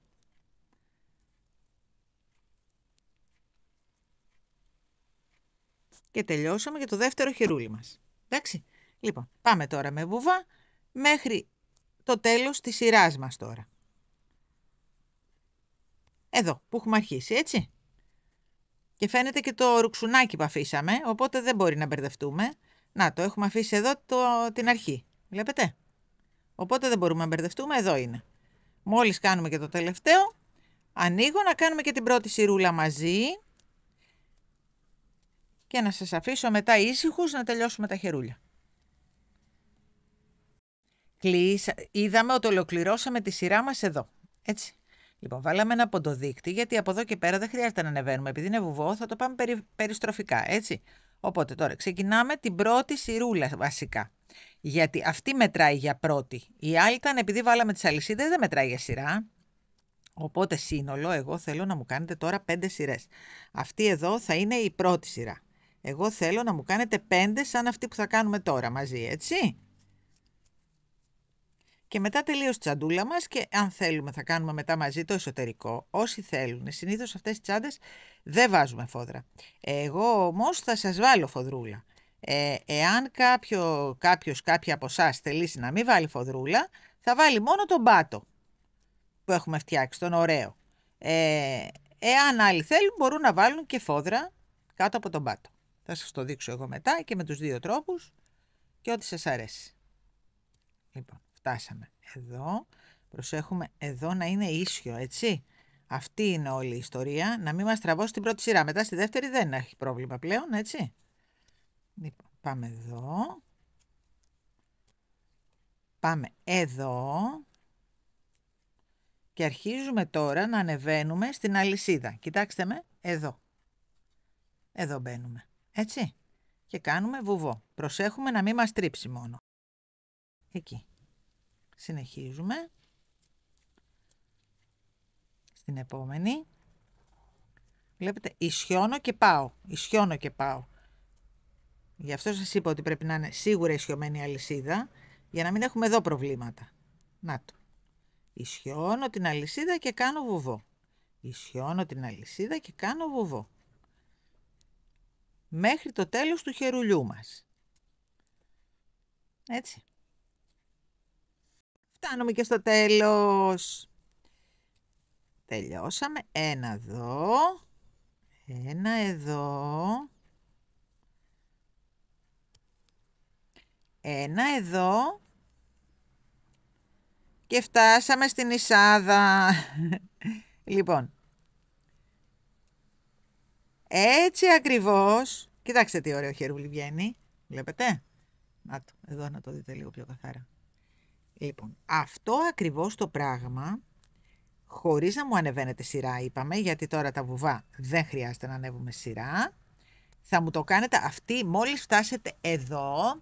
Και τελειώσαμε για το δεύτερο χερούλι μας. Εντάξει. Λοιπόν, πάμε τώρα με βουβά μέχρι το τέλος της σειράς μας τώρα. Εδώ που έχουμε αρχίσει, έτσι. Και φαίνεται και το ρουξουνάκι που αφήσαμε, οπότε δεν μπορεί να μπερδευτούμε. Να, το έχουμε αφήσει εδώ την αρχή. Βλέπετε. Οπότε δεν μπορούμε να μπερδευτούμε, εδώ είναι. Μόλις κάνουμε και το τελευταίο, ανοίγω να κάνουμε και την πρώτη σειρούλα μαζί. Και να σας αφήσω μετά ήσυχους να τελειώσουμε τα χερούλια. Είδαμε ότι ολοκληρώσαμε τη σειρά μας εδώ. Έτσι. Λοιπόν, βάλαμε ένα ποντοδείκτη, γιατί από εδώ και πέρα δεν χρειάζεται να ανεβαίνουμε. Επειδή είναι βουβό, θα το πάμε περιστροφικά. Έτσι. Οπότε τώρα ξεκινάμε την πρώτη σειρούλα βασικά. Γιατί αυτή μετράει για πρώτη. Η άλλη ήταν, επειδή βάλαμε τις αλυσίδες, δεν μετράει για σειρά. Οπότε σύνολο, εγώ θέλω να μου κάνετε τώρα 5 σειρές. Αυτή εδώ θα είναι η πρώτη σειρά. Εγώ θέλω να μου κάνετε 5 σαν αυτή που θα κάνουμε τώρα μαζί, έτσι. Και μετά τελείωσε η τσαντούλα μας και αν θέλουμε θα κάνουμε μετά μαζί το εσωτερικό. Όσοι θέλουν, συνήθως αυτές τις τσάντες δεν βάζουμε φόδρα. Εγώ όμως θα σας βάλω φοδρούλα. Εάν κάποια από εσάς θελήσει να μην βάλει φοδρούλα, θα βάλει μόνο τον πάτο που έχουμε φτιάξει, τον ωραίο. Εάν άλλοι θέλουν, μπορούν να βάλουν και φόδρα κάτω από τον πάτο. Θα σας το δείξω εγώ μετά και με τους δύο τρόπους και ό,τι σας αρέσει. Λοιπόν, φτάσαμε εδώ. Προσέχουμε εδώ να είναι ίσιο, έτσι. Αυτή είναι όλη η ιστορία. Να μην μας τραβώσει την πρώτη σειρά. Μετά στη δεύτερη δεν έχει πρόβλημα πλέον, έτσι. Λοιπόν, πάμε εδώ. Πάμε εδώ. Και αρχίζουμε τώρα να ανεβαίνουμε στην αλυσίδα. Κοιτάξτε με, εδώ. Εδώ μπαίνουμε, έτσι. Και κάνουμε βουβό. Προσέχουμε να μην μας τρίψει μόνο. Εκεί. Συνεχίζουμε. Στην επόμενη. Βλέπετε, ισιώνω και πάω. Ισιώνω και πάω. Γι' αυτό σας είπα ότι πρέπει να είναι σίγουρα ισιωμένη η αλυσίδα, για να μην έχουμε εδώ προβλήματα. Να το. Ισιώνω την αλυσίδα και κάνω βουβό. Ισιώνω την αλυσίδα και κάνω βουβό. Μέχρι το τέλος του χερουλιού μας. Έτσι. Φτάνουμε και στο τέλος. Τελειώσαμε. Ένα εδώ. Ένα εδώ. Ένα εδώ. Και φτάσαμε στην εισάδα. Λοιπόν, έτσι ακριβώς, κοιτάξτε τι ωραίο χερούλι βγαίνει, βλέπετε, να το, εδώ να το δείτε λίγο πιο καθαρά. Λοιπόν, αυτό ακριβώς το πράγμα, χωρίς να μου ανεβαίνετε σειρά είπαμε, γιατί τώρα τα βουβά δεν χρειάζεται να ανέβουμε σειρά, θα μου το κάνετε αυτή, μόλις φτάσετε εδώ,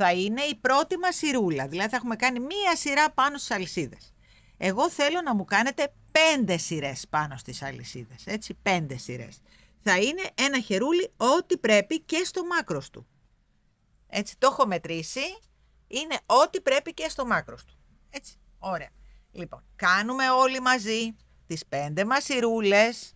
θα είναι η πρώτη μας σειρούλα, δηλαδή θα έχουμε κάνει μία σειρά πάνω στις αλυσίδες. Εγώ θέλω να μου κάνετε 5 σειρές πάνω στις αλυσίδες, έτσι, 5 σειρές. Θα είναι ένα χερούλι ό,τι πρέπει και στο μάκρος του. Έτσι, το έχω μετρήσει, είναι ό,τι πρέπει και στο μάκρος του. Έτσι, ωραία. Λοιπόν, κάνουμε όλοι μαζί τις 5 μασιρούλες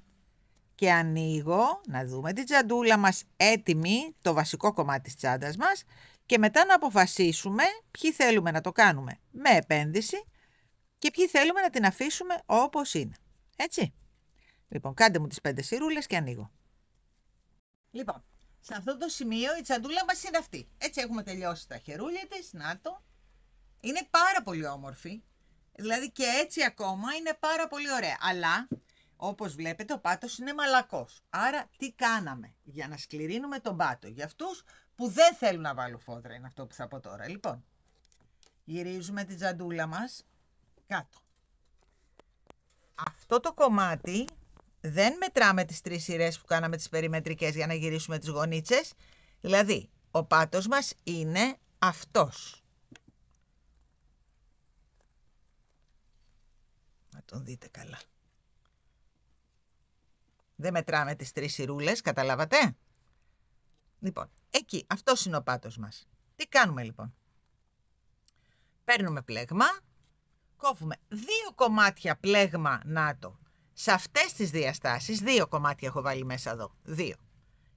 και ανοίγω, να δούμε την τσαντούλα μας έτοιμη, το βασικό κομμάτι της τσάντας μας, και μετά να αποφασίσουμε ποιοι θέλουμε να το κάνουμε με επένδυση και ποιοι θέλουμε να την αφήσουμε όπως είναι. Έτσι. Λοιπόν, κάντε μου τις 5 σιρούλες και ανοίγω. Λοιπόν, σε αυτό το σημείο η τσαντούλα μας είναι αυτή. Έτσι, έχουμε τελειώσει τα χερούλια της, να το. Είναι πάρα πολύ όμορφη, δηλαδή και έτσι ακόμα είναι πάρα πολύ ωραία. Αλλά, όπως βλέπετε, ο πάτος είναι μαλακός. Άρα, τι κάναμε για να σκληρύνουμε τον πάτο? Για αυτούς που δεν θέλουν να βάλουν φόδρα είναι αυτό που θα πω τώρα. Λοιπόν, γυρίζουμε την τσαντούλα μας κάτω. Αυτό το κομμάτι δεν μετράμε τις 3 σειρές που κάναμε τις περιμετρικές για να γυρίσουμε τις γωνίτσες. Δηλαδή, ο πάτος μας είναι αυτός. Να τον δείτε καλά. Δεν μετράμε τις 3 σειρούλες, καταλάβατε? Λοιπόν, εκεί, αυτός είναι ο πάτος μας. Τι κάνουμε λοιπόν? Παίρνουμε πλέγμα, κόβουμε 2 κομμάτια πλέγμα, να το. Σε αυτές τις διαστάσεις, 2 κομμάτια έχω βάλει μέσα εδώ, 2,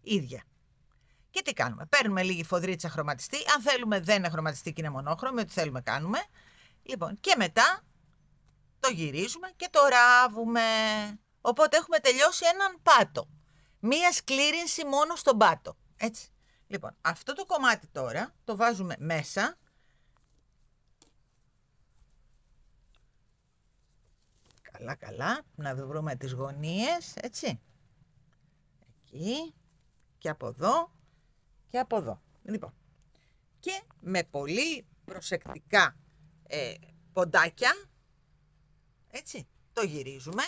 ίδια. Και τι κάνουμε? Παίρνουμε λίγη φοδρίτσα χρωματιστή, αν θέλουμε δεν είναι χρωματιστή και είναι μονόχρωμη, ό,τι θέλουμε κάνουμε. Λοιπόν, και μετά το γυρίζουμε και το ράβουμε. Οπότε έχουμε τελειώσει έναν πάτο. Μία σκλήρινση μόνο στον πάτο. Έτσι. Λοιπόν, αυτό το κομμάτι τώρα το βάζουμε μέσα. Καλά, καλά. Να βρούμε τις γωνίες, έτσι. Εκεί. Και από εδώ. Και από εδώ. Λοιπόν. Και με πολύ προσεκτικά ποντάκια, έτσι, το γυρίζουμε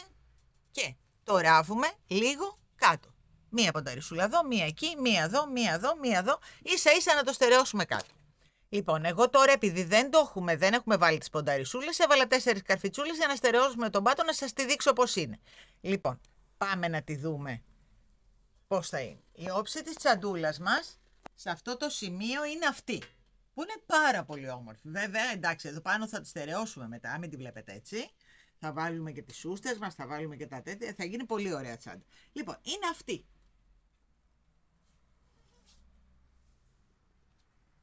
και το ράβουμε λίγο κάτω. Μία πονταρισούλα εδώ, μία εκεί, μία εδώ, μία εδώ, μία εδώ. Ίσα ίσα να το στερεώσουμε κάτω. Λοιπόν, εγώ τώρα επειδή δεν έχουμε βάλει τις πονταρισούλες, έβαλα 4 καρφιτσούλες για να στερεώσουμε τον πάτο, να σας τη δείξω πώς είναι. Λοιπόν, πάμε να τη δούμε πώς θα είναι. Η όψη της τσαντούλας μας σε αυτό το σημείο είναι αυτή, που είναι πάρα πολύ όμορφη. Βέβαια, εντάξει, εδώ πάνω θα τη στερεώσουμε μετά, μην τη βλέπετε έτσι. Θα βάλουμε και τις σούστες μας, θα βάλουμε και τα τέτοια, θα γίνει πολύ ωραία τσάντα. Λοιπόν, είναι αυτή.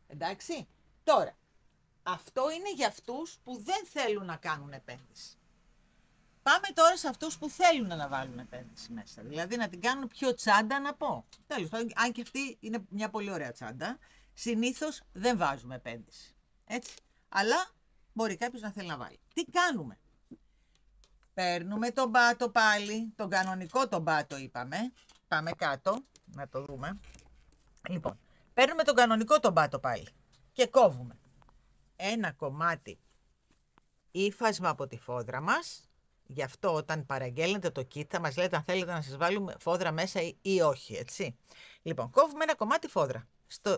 Εντάξει, τώρα, αυτό είναι για αυτούς που δεν θέλουν να κάνουν επένδυση. Πάμε τώρα σε αυτούς που θέλουν να βάλουν επένδυση μέσα, δηλαδή να την κάνουν πιο τσάντα, να πω. Τέλος, αν και αυτή είναι μια πολύ ωραία τσάντα, συνήθως δεν βάζουμε επένδυση, έτσι. Αλλά μπορεί κάποιος να θέλει να βάλει. Τι κάνουμε? Παίρνουμε τον πάτο πάλι, τον κανονικό τον πάτο είπαμε. Πάμε κάτω, να το δούμε. Λοιπόν, παίρνουμε τον κανονικό τον πάτο πάλι και κόβουμε ένα κομμάτι ύφασμα από τη φόδρα μας. Γι' αυτό όταν παραγγέλνετε το kit θα μας λέτε αν θέλετε να σας βάλουμε φόδρα μέσα ή όχι, έτσι. Λοιπόν, κόβουμε ένα κομμάτι φόδρα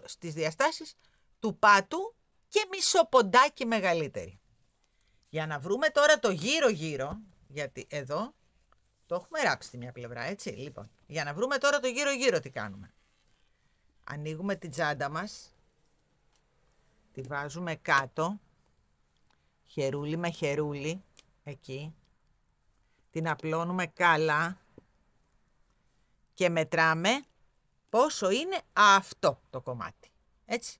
στις διαστάσεις του πάτου και μισό ποντάκι μεγαλύτερη. Για να βρούμε τώρα το γύρω-γύρω, γιατί εδώ το έχουμε ράψει τη μια πλευρά, έτσι. Λοιπόν, για να βρούμε τώρα το γύρω-γύρω τι κάνουμε. Ανοίγουμε την τσάντα μας, τη βάζουμε κάτω, χερούλι με χερούλι, εκεί. Την απλώνουμε καλά και μετράμε πόσο είναι αυτό το κομμάτι, έτσι.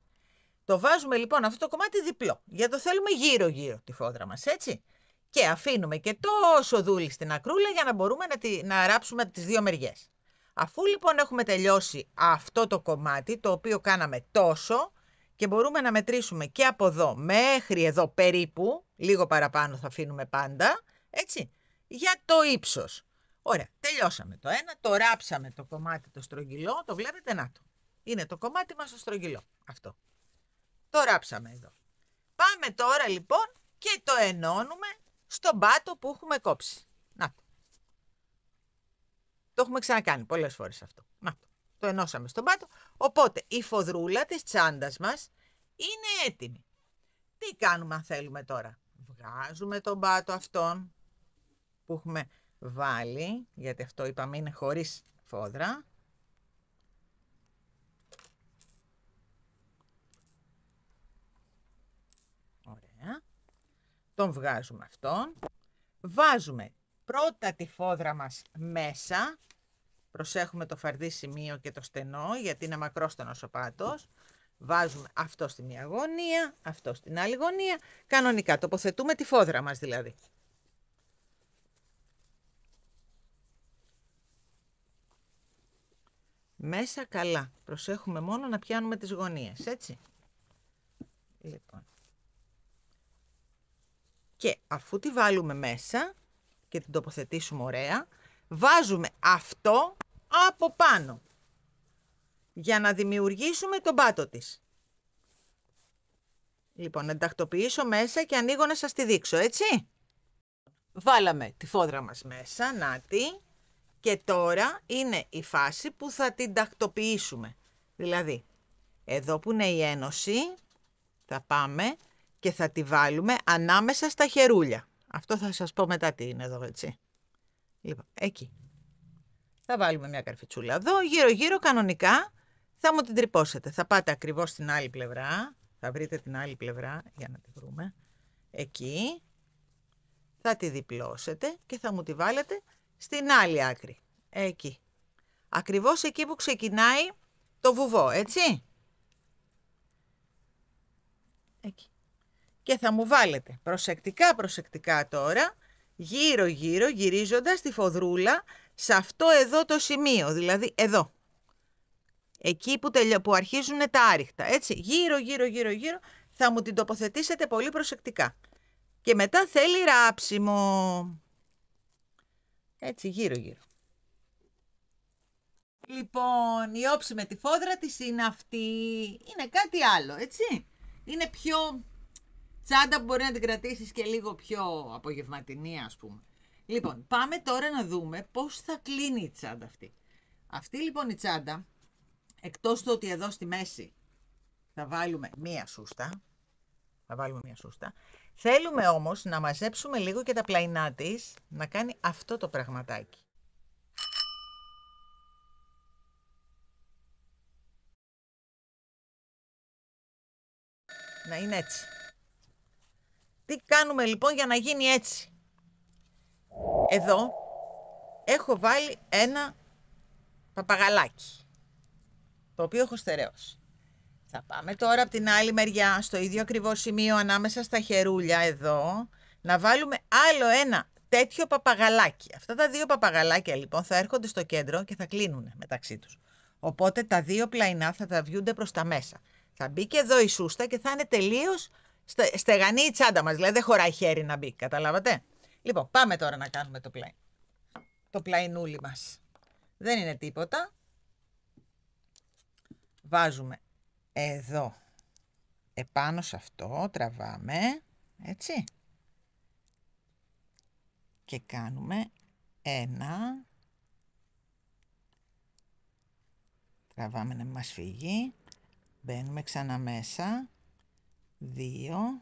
Το βάζουμε λοιπόν αυτό το κομμάτι διπλό, γιατί το θέλουμε γύρω-γύρω τη φόδρα μας, έτσι. Και αφήνουμε και τόσο δούλη στην ακρούλα για να μπορούμε να ράψουμε τις 2 μεριές. Αφού λοιπόν έχουμε τελειώσει αυτό το κομμάτι, το οποίο κάναμε τόσο, και μπορούμε να μετρήσουμε και από εδώ μέχρι εδώ περίπου, λίγο παραπάνω θα αφήνουμε πάντα, έτσι, για το ύψος. Ωραία, τελειώσαμε το ένα, το ράψαμε το κομμάτι το στρογγυλό, το βλέπετε, να το. Είναι το κομμάτι μας το στρογγυλό, αυτό. Το ράψαμε εδώ. Πάμε τώρα λοιπόν και το ενώνουμε στον πάτο που έχουμε κόψει. Να το. Το έχουμε ξανακάνει πολλές φορές αυτό. Να το. Το ενώσαμε στον πάτο. Οπότε η φοδρούλα της τσάντας μας είναι έτοιμη. Τι κάνουμε αν θέλουμε τώρα? Βγάζουμε τον πάτο αυτόν που έχουμε βάλει, γιατί αυτό είπαμε είναι χωρίς φόδρα. Τον βγάζουμε αυτόν. Βάζουμε πρώτα τη φόδρα μας μέσα. Προσέχουμε το φαρδί σημείο και το στενό, γιατί είναι μακρόστενος ο πάτος. Βάζουμε αυτό στη μία γωνία, αυτό στην άλλη γωνία. Κανονικά τοποθετούμε τη φόδρα μας δηλαδή. Μέσα καλά. Προσέχουμε μόνο να πιάνουμε τις γωνίες, έτσι. Λοιπόν. Και αφού τη βάλουμε μέσα και την τοποθετήσουμε ωραία, βάζουμε αυτό από πάνω για να δημιουργήσουμε τον πάτο της. Λοιπόν, να τακτοποιήσω μέσα και ανοίγω να σας τη δείξω, έτσι. Βάλαμε τη φόδρα μας μέσα, να τη. Και τώρα είναι η φάση που θα την τακτοποιήσουμε. Δηλαδή, εδώ που είναι η ένωση, θα πάμε και θα τη βάλουμε ανάμεσα στα χερούλια. Αυτό θα σας πω μετά τι είναι εδώ, έτσι. Λοιπόν, εκεί. Θα βάλουμε μια καρφιτσούλα εδώ, γύρω-γύρω κανονικά. Θα μου την τρυπώσετε. Θα πάτε ακριβώς στην άλλη πλευρά. Θα βρείτε την άλλη πλευρά, για να τη βρούμε. Εκεί. Θα τη διπλώσετε και θα μου τη βάλετε στην άλλη άκρη. Εκεί. Ακριβώς εκεί που ξεκινάει το βουβό, έτσι. Εκεί. Και θα μου βάλετε προσεκτικά τώρα, γύρω-γύρω, γυρίζοντας τη φοδρούλα, σε αυτό εδώ το σημείο, δηλαδή εδώ. Εκεί που αρχίζουν τα άριχτα, έτσι. Γύρω-γύρω θα μου την τοποθετήσετε πολύ προσεκτικά. Και μετά θέλει ράψιμο. Έτσι, γύρω-γύρω. Λοιπόν, η όψη με τη φόδρα της είναι αυτή. Είναι κάτι άλλο, έτσι. Είναι πιο τσάντα που μπορεί να την κρατήσεις και λίγο πιο απογευματινή, ας πούμε. Λοιπόν, πάμε τώρα να δούμε πώς θα κλείνει η τσάντα αυτή. Αυτή λοιπόν η τσάντα, εκτός του ότι εδώ στη μέση θα βάλουμε μία σούστα, θέλουμε όμως να μαζέψουμε λίγο και τα πλαϊνά της, να κάνει αυτό το πραγματάκι. Να είναι έτσι. Τι κάνουμε λοιπόν για να γίνει έτσι? Εδώ έχω βάλει ένα παπαγαλάκι, το οποίο έχω στερεώσει. Θα πάμε τώρα από την άλλη μεριά, στο ίδιο ακριβώς σημείο ανάμεσα στα χερούλια εδώ, να βάλουμε άλλο ένα τέτοιο παπαγαλάκι. Αυτά τα δύο παπαγαλάκια λοιπόν θα έρχονται στο κέντρο και θα κλείνουν μεταξύ τους. Οπότε τα δύο πλαϊνά θα τραβιούνται προς τα μέσα. Θα μπει και εδώ η σούστα και θα είναι τελείως στεγανή η τσάντα μας, δηλαδή δεν χωράει χέρι να μπει, καταλάβατε. Λοιπόν, πάμε τώρα να κάνουμε το πλαϊνούλι μας. Δεν είναι τίποτα. Βάζουμε εδώ, επάνω σε αυτό, τραβάμε, έτσι. Και κάνουμε ένα. Τραβάμε να μην μας φύγει. Μπαίνουμε ξανά μέσα. Δύο.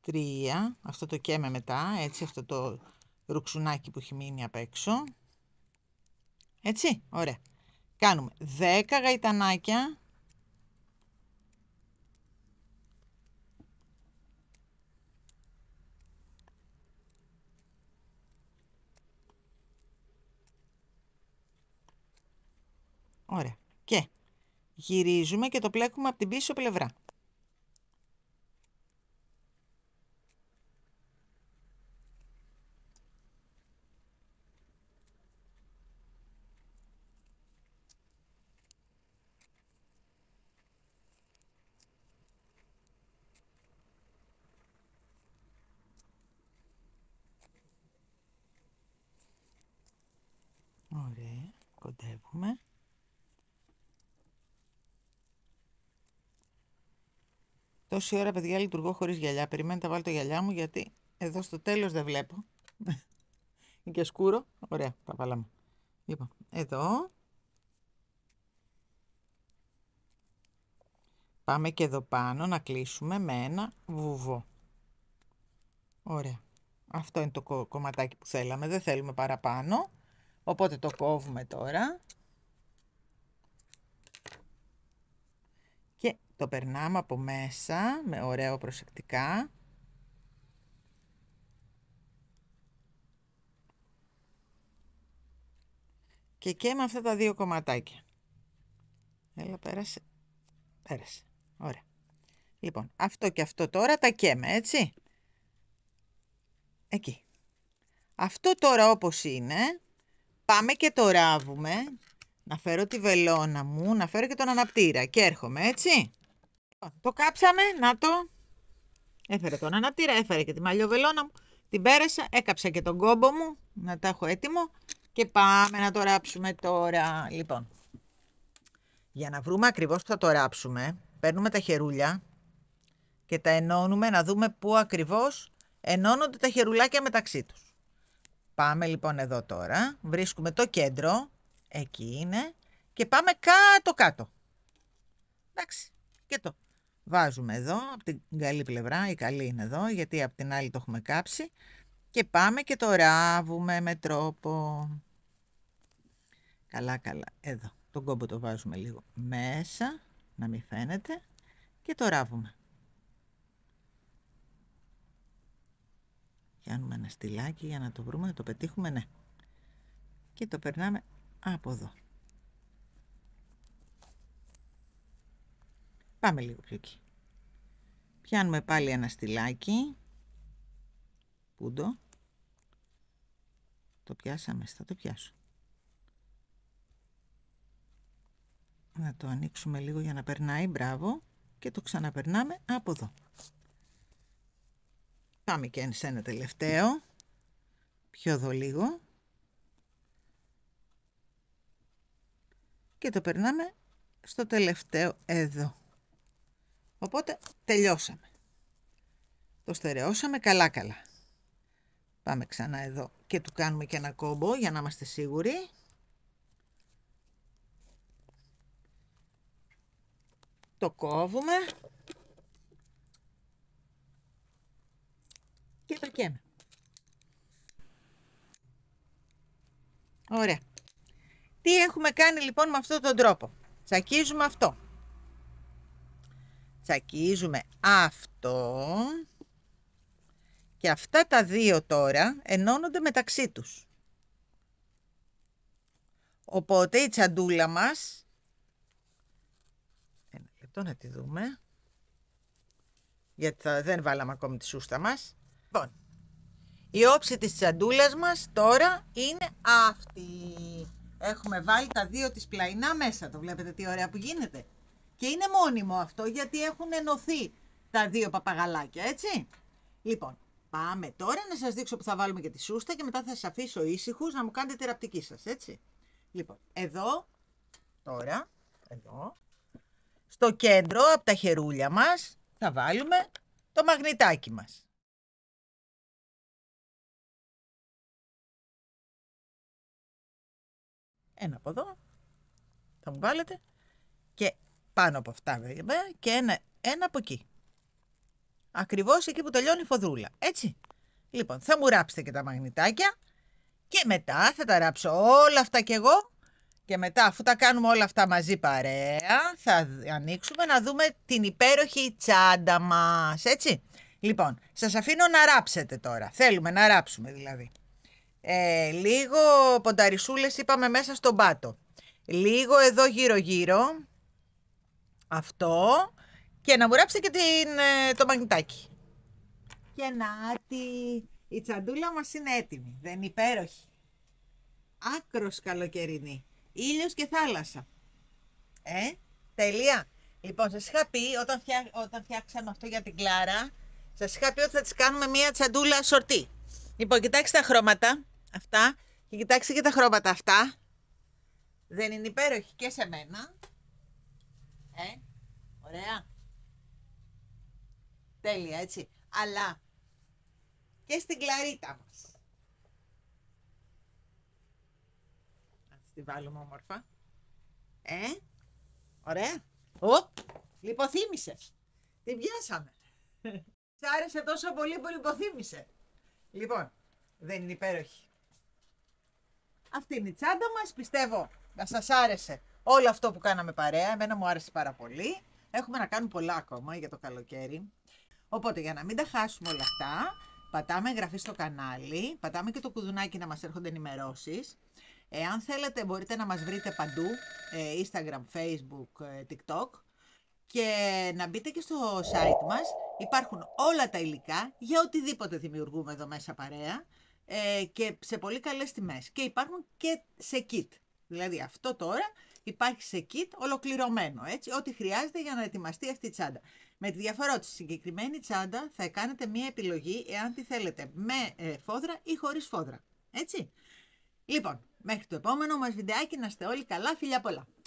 Τρία. Αυτό το καίμε μετά, έτσι, αυτό το ρουξουνάκι που έχει μείνει απ' έξω. Έτσι, ωραία. Κάνουμε 10 γαϊτανάκια. Ωραία. Και γυρίζουμε και το πλέκουμε από την πίσω πλευρά. Ωραία, κοντεύουμε. Τόση ώρα, παιδιά, λειτουργώ χωρίς γυαλιά. Περιμένετε να βάλω τα γυαλιά μου, γιατί εδώ στο τέλος δεν βλέπω. Είναι και σκούρο. Ωραία, τα βάλαμε. Λοιπόν, εδώ. Πάμε και εδώ πάνω να κλείσουμε με ένα βουβό. Ωραία. Αυτό είναι το κομματάκι που θέλαμε. Δεν θέλουμε παραπάνω. Οπότε το κόβουμε τώρα. και το περνάμε από μέσα με ωραίο προσεκτικά. Και με αυτά τα δύο κομματάκια. Έλα, πέρασε. Πέρασε. Ωραία. Λοιπόν, αυτό και αυτό τώρα τα καίμε, έτσι. Εκεί. Αυτό τώρα όπως είναι, πάμε και το ράβουμε. Να φέρω τη βελόνα μου, να φέρω και τον αναπτήρα. Και έρχομαι, έτσι. Το κάψαμε, να το... Έφερε τον αναπτήρα, έφερε και τη μαλλιοβελόνα μου. Την πέρασα, έκαψα και τον κόμπο μου, να τα έχω έτοιμο. Και πάμε να το ράψουμε τώρα. Λοιπόν, για να βρούμε ακριβώς που θα το ράψουμε, παίρνουμε τα χερούλια και τα ενώνουμε να δούμε πού ακριβώς ενώνονται τα χερουλάκια μεταξύ τους. Πάμε λοιπόν εδώ τώρα, βρίσκουμε το κέντρο, εκεί είναι, και πάμε κάτω-κάτω. Εντάξει, και το βάζουμε εδώ, από την καλή πλευρά, η καλή είναι εδώ, γιατί από την άλλη το έχουμε κάψει. Και πάμε και το ράβουμε με τρόπο. Καλά, καλά. Εδώ. Τον κόμπο το βάζουμε λίγο μέσα, να μην φαίνεται. Και το ράβουμε. Κάνουμε ένα στυλάκι για να το βρούμε, να το πετύχουμε, ναι. Και το περνάμε από εδώ. Πάμε λίγο πιο εκεί. Πιάνουμε πάλι ένα στυλάκι. Πούντο. Το πιάσαμε, θα το πιάσω. Να το ανοίξουμε λίγο για να περνάει, μπράβο. Και το ξαναπερνάμε από εδώ. Πάμε και σε ένα τελευταίο. Πιο εδώ λίγο. Και το περνάμε στο τελευταίο εδώ. Οπότε τελειώσαμε. Το στερεώσαμε καλά καλά. Πάμε ξανά εδώ και του κάνουμε και ένα κόμπο για να είμαστε σίγουροι. Το κόβουμε. Και το καίμε. Ωραία. Τι έχουμε κάνει λοιπόν με αυτόν τον τρόπο? Τσακίζουμε αυτό. Τσακίζουμε αυτό. Και αυτά τα δύο τώρα ενώνονται μεταξύ τους. Οπότε η τσαντούλα μας... Ένα λεπτό να τη δούμε. Γιατί δεν βάλαμε ακόμη τη σούστα μας. Λοιπόν, η όψη της τσαντούλας μας τώρα είναι αυτή. Έχουμε βάλει τα δύο της πλαϊνά μέσα. Το βλέπετε τι ωραία που γίνεται. Και είναι μόνιμο αυτό γιατί έχουν ενωθεί τα δύο παπαγαλάκια, έτσι. Λοιπόν. Πάμε τώρα να σας δείξω που θα βάλουμε και τη σούστα και μετά θα σας αφήσω ήσυχους να μου κάνετε τη ραπτική σας, έτσι. Λοιπόν, εδώ, τώρα, εδώ, στο κέντρο από τα χερούλια μας θα βάλουμε το μαγνητάκι μας. Ένα από εδώ, θα μου βάλετε και πάνω από αυτά βέβαια και ένα από εκεί. Ακριβώς εκεί που τελειώνει η φοδρούλα, έτσι. Λοιπόν, θα μου ράψετε και τα μαγνητάκια και μετά θα τα ράψω όλα αυτά κι εγώ και μετά αφού τα κάνουμε όλα αυτά μαζί παρέα θα ανοίξουμε να δούμε την υπέροχη τσάντα μας, έτσι. Λοιπόν, σας αφήνω να ράψετε τώρα, θέλουμε να ράψουμε δηλαδή. Λίγο πονταρισούλες είπαμε μέσα στον πάτο, λίγο εδώ γύρω γύρω, αυτό... Και να μου ράψετε και το μαγνητάκι. Και νάτι, η τσαντούλα μας είναι έτοιμη. Δεν είναι υπέροχη? Άκρος καλοκαιρινή. Ήλιος και θάλασσα. Τελεία. Λοιπόν, σας είχα πει, όταν φτιάξαμε αυτό για την Κλάρα, σας είχα πει ότι θα της κάνουμε μία τσαντούλα σορτή. Λοιπόν, κοιτάξτε τα χρώματα αυτά και κοιτάξτε και τα χρώματα αυτά. Δεν είναι υπέροχη και σε μένα? Ωραία. Τέλεια, έτσι, αλλά και στην Κλαρίτα μας. Ας τη βάλουμε όμορφα. Ωραία. Λιποθύμησες. Την πιάσαμε. Σ' άρεσε τόσο πολύ που λιποθύμησε. Λοιπόν, δεν είναι υπέροχη. Αυτή είναι η τσάντα μας, πιστεύω να σας άρεσε όλο αυτό που κάναμε παρέα. Εμένα μου άρεσε πάρα πολύ. Έχουμε να κάνουμε πολλά ακόμα για το καλοκαίρι. Οπότε για να μην τα χάσουμε όλα αυτά, πατάμε εγγραφή στο κανάλι, πατάμε και το κουδουνάκι να μας έρχονται ενημερώσεις. Εάν θέλετε μπορείτε να μας βρείτε παντού, Instagram, Facebook, TikTok. Και να μπείτε και στο site μας, υπάρχουν όλα τα υλικά για οτιδήποτε δημιουργούμε εδώ μέσα παρέα και σε πολύ καλές τιμές. Και υπάρχουν και σε kit, δηλαδή αυτό τώρα υπάρχει σε kit ολοκληρωμένο, έτσι, ό,τι χρειάζεται για να ετοιμαστεί αυτή η τσάντα. Με τη διαφορά ότι στη συγκεκριμένη τσάντα θα κάνετε μία επιλογή εάν τη θέλετε με φόδρα ή χωρίς φόδρα, έτσι. Λοιπόν, μέχρι το επόμενο μας βιντεάκι, να είστε όλοι καλά, φιλιά πολλά!